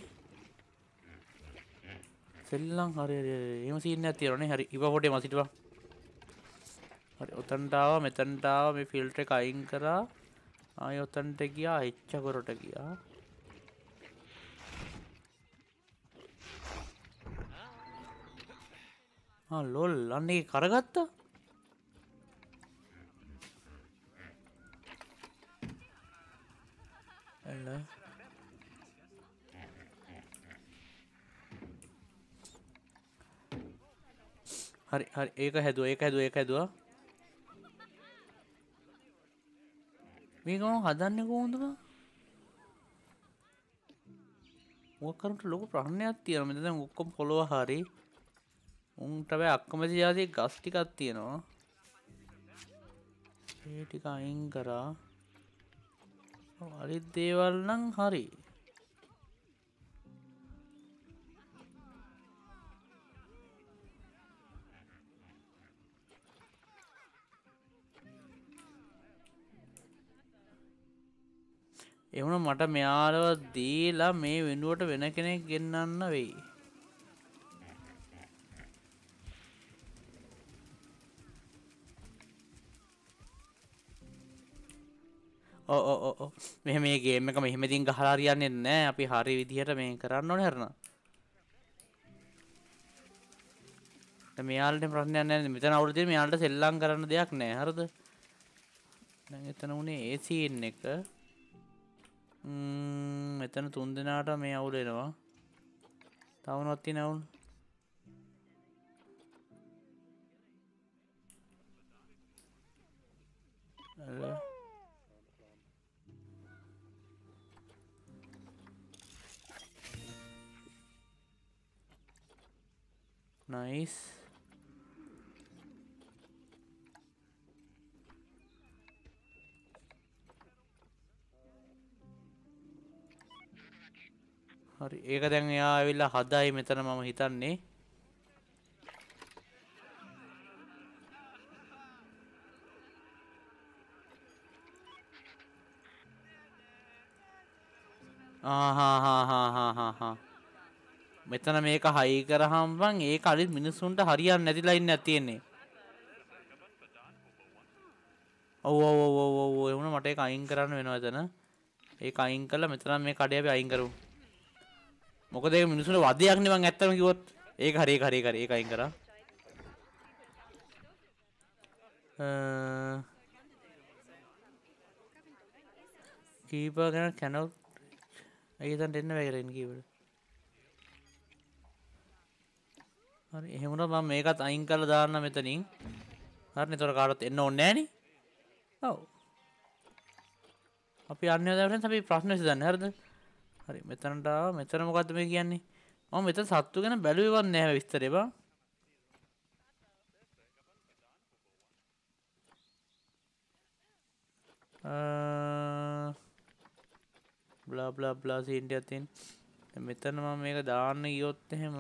सिल्लांग हरी हरी ये मसीन ने तेरो नहीं हरी इबा फोटे मसीन बा अरे उतंटावा मैं तंटावा मैं फील्ड का आइंग करा आए उतंट गया इच्छा को रोट गया हाँ लोल अन्य करगत अल्लाह हरे हरे एक है दो एक है दो एक है दो हदाने को वो करंट लोग प्राण आती है ना उनको फॉलो हारी उनका भाई आपको मजे याद एक गास्टिक आती है ना ये टिका आइंग करा अरे देवाल नंग हारी එවුණා මට මෙයාලව දීලා මේ වෙනුවට වෙන කෙනෙක් ගෙන්නන්න වෙයි. ඔව් ඔව් ඔව් මෙහෙම මේ ගේම් එක මෙහෙම දින් ගහලා හරියන්නේ නැහැ. අපි හරිය විදිහට මේ කරන්න ඕනේ හරිනම්. දැන් මෙයාලට ප්‍රශ්නයක් නැහැ. මෙතන අවුරුද්දේ මෙයාලට සෙල්ලම් කරන්න දෙයක් නැහැ. හරිද? දැන් එතන උනේ ඒ සීන් එක මෙතන තුන් දිනාට මේ අවුල එනවා. තවනවත් තියෙන අවුල. නයිස්. හරි ඒක දැන් එයා ආවිල්ලා හදයි මෙතන මම හිතන්නේ ආ හා හා හා හා හා හා මෙතන මේක හයි කරාම වන් ඒක අලි මිනිසුන්ට හරියන්නේ නැතිලා ඉන්නේ තියෙන්නේ ඔව් ඔව් ඔව් ඔව් ඒ වුණා මට ඒක අයින් කරන්න වෙනවා එතන ඒක අයින් කළා මෙතන මේ කඩේ අපි අයින් කරමු මොකද ඒක මිනිස්සුන්ට වදයක් නේ මං ඇත්තම කිව්වොත් ඒක හරි ඒක හරි ඒක හරි ඒක අයින් කරා අ කීපර් ගැන කැනොට් අයියන් දෙන්න වැගරෙන් කීවල හරි එහෙම වුණා මම මේකත් අයින් කරලා දාන්න මෙතනින් හරිනේ තොර කාටවත් එන්න ඕනේ නෑනේ ඔව් අපි යන්නේ දැන් අපි ප්‍රශ්න විසඳන්නේ හරිද හරි මෙතනට ආව මෙතන මොකද්ද මේ කියන්නේ මම මෙතන සත්තු ගැන බැලුවේවත් නැහැ විස්තරේ බං බ්ලා බ්ලා බ්ලා සීන් දෙයක් තියෙන දැන් මෙතන මම මේක දාන්න ගියොත් එහෙම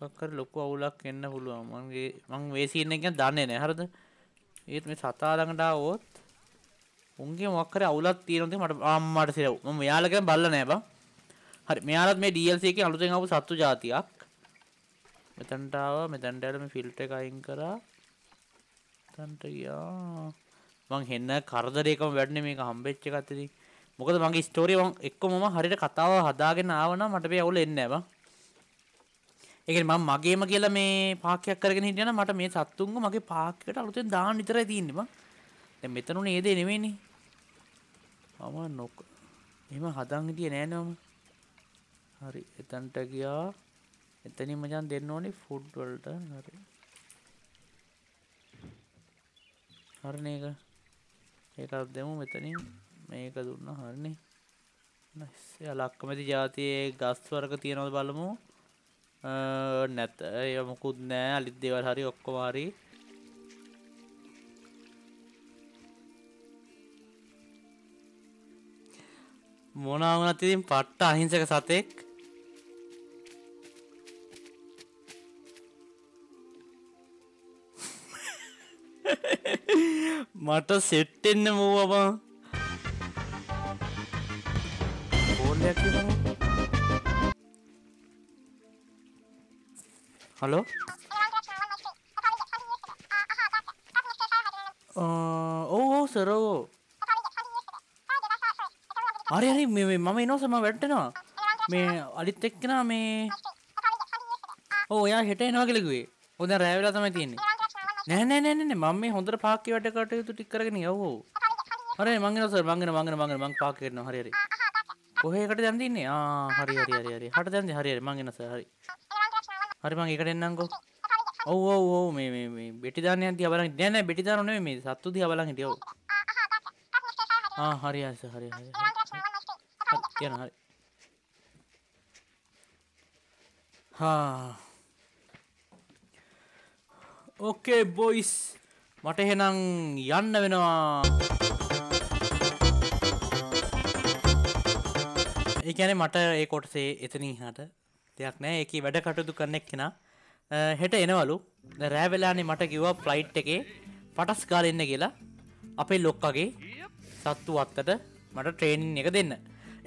කක්කර ලොකු අවුලක් එන්න පුළුවන් මංගේ මං මේ සීන් එක ගැන දන්නේ නැහැ හරිද ඒත් මේ සතා ළඟට ආවොත් උන්ගේ මොකක් හරි අවුලක් තියෙනොත් මට අම්මාට සිරව් මම මෙයාලා ගැන බලලා නැහැ බං. හරි මෙයාලත් මේ D L C එකේ අලුතෙන් ආපු සත්තු జాතියක්. මෙතනට ආවා මෙතනට ඇවිල්ලා මේ ෆිල්ටර් එක අයින් කරා. මෙතනට ගියා. මං හෙන්න කරදරයකම වැඩනේ මේක හම්බෙච්ච එකත් ඉතින්. මොකද මගේ ස්ටෝරිය මං එක්කම මම හරියට කතාව හදාගෙන ආවනම් මට මේ අවුල එන්නේ නැහැ බං. ඒ කියන්නේ මම මගේම කියලා මේ පාක්කයක් කරගෙන හිටියනම් මට මේ සත්තුන්ව මගේ පාක්කයකට අලුතෙන් දාන්න විතරයි තියෙන්නේ බං. දැන් මෙතනුනේ ඒ දේ නෙමෙයිනේ. මම නොක එහෙම හදන් හිටියේ නෑ නම. හරි එතනට ගියා. එතනින් මචන් දෙන්න ඕනේ ෆුඩ් වලට. හරි. හරිනේ ඒක. ඒකත් දෙමු මෙතනින් මේක දුන්නා හරිනේ. නයිස්. එයාලා අක්කමැති જાතියේ ගස් වර්ග තියනවද බලමු. නැත. ඒ මොකුත් නෑ. අලිත් දේවල් හරි ඔක්කොම හරි. මොනවා වුණත් ඉතින් පට්ට අහිංසක සතෙක්. මට සෙට් වෙන්න මොවව බං. ෆෝන් එකක් කියනවා. හලෝ. ඔව් ඔව් සරෝ. अरे अरे मे मम इन सर मैं बैठना मे अली तेक्ना मे ओ यार हेट इन लगे उधर रेवला तो मैं तीन नहीं नहीं नहीं नहीं मम्मी उधर फाक के बैठे कटे तो टिक करके नहीं ओ अरे मांगना सर मांगना मांगना मांगना मांग फाक करना हरे हरे ओहे कटे जान दीने हाँ हरे हरे हरे हरे हट जान दे हरे हरे मांगना सर हरे हरे मांग इकटे नांगो ओ ओ ओ मे मे मे बेटी दान दिया बला नहीं नहीं बेटी दान नहीं मे सातू दिया बला नहीं ओ हाँ हरे हरे सर हरे हरे हाँ ओके बॉयस मटे है ना यान वेना एक याने मटे एक और से इतनी हाँ टा त्यागने एक ही वैधा काटो तो करने की ना हेटे इन्हें वालो रेवेला ने मटे की वो फ्लाइट टेके पटास कार इन्हें गिला अपे लोक का गे सातु वात्ता टा मटे ट्रेनिंग ने का देना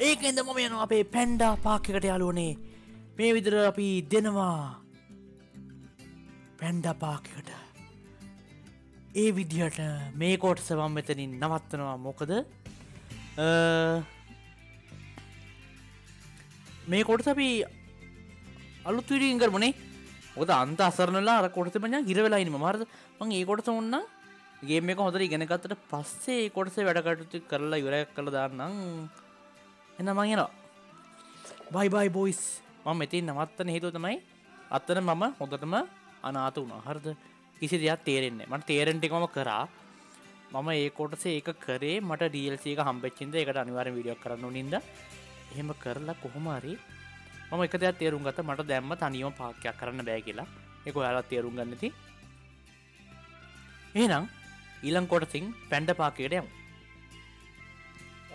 एक इंद मम यनो අපේ පැන්ඩා පාක් එකට යාළුවනේ මේ විතර අපි දෙනවා පැන්ඩා පාක් එකට ඒ විදියට මේ කොටස මම මෙතනින් නවත්තනවා මොකද මේ කොටස අපි අලුත් වීඩියෝ එකකින් කරමුනේ මොකද අන්ත අසරණලා අර කොටස මම හිර වෙලා ඉන්නේ මම හරිද මම මේ කොටස ඕන්න ගේම් එක හොඳට ඉගෙන ගත්තට පස්සේ මේ කොටස වැඩ කටයුතු කරලා ඉවරයක් කරලා දාන්නම් එන්න මං යනවා බයි බයි බොයිස් මම මෙතන නවත්තන හේතුව තමයි අතන මම හොඳටම අනාථ වුණා හරිද කිසි දෙයක් තේරෙන්නේ නැහැ මට තේරෙන්න ටිකම කරා මම ඒ කොටසේ ඒක කරේ මට D L C එක හම්බෙච්ච ඉඳ ඒකට අනිවාර්යෙන් වීඩියෝ එකක් කරන්න ඕන ඉඳ එහෙම කරලා කොහොම හරි මම එක දෙයක් තේරුම් ගත්තා මට දැම්ම තනියම පාක්කයක් කරන්න බෑ කියලා ඒක ඔයාලා තේරුම් ගන්න ඉතින් එහෙනම් ඊළඟ කොටසින් පැන්ඩා පාක්කයකට යමු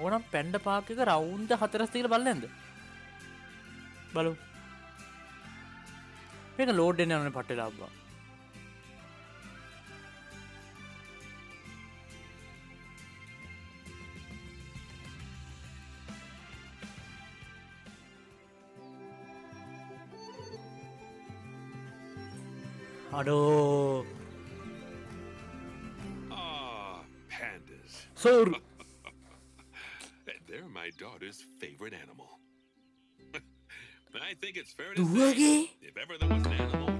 ඕනම් පැන්ඩා පාක් එක රවුන්ඩ් හතරස් තියලා බලන්නද බලමු මේක ලෝඩ් වෙන්න යනනේ පට්ට වෙලා අබ්බා අඩෝ ආ පැන්ඩස් සෝර් They're my daughter's favorite animal. I think it's fair to say if ever there was an animal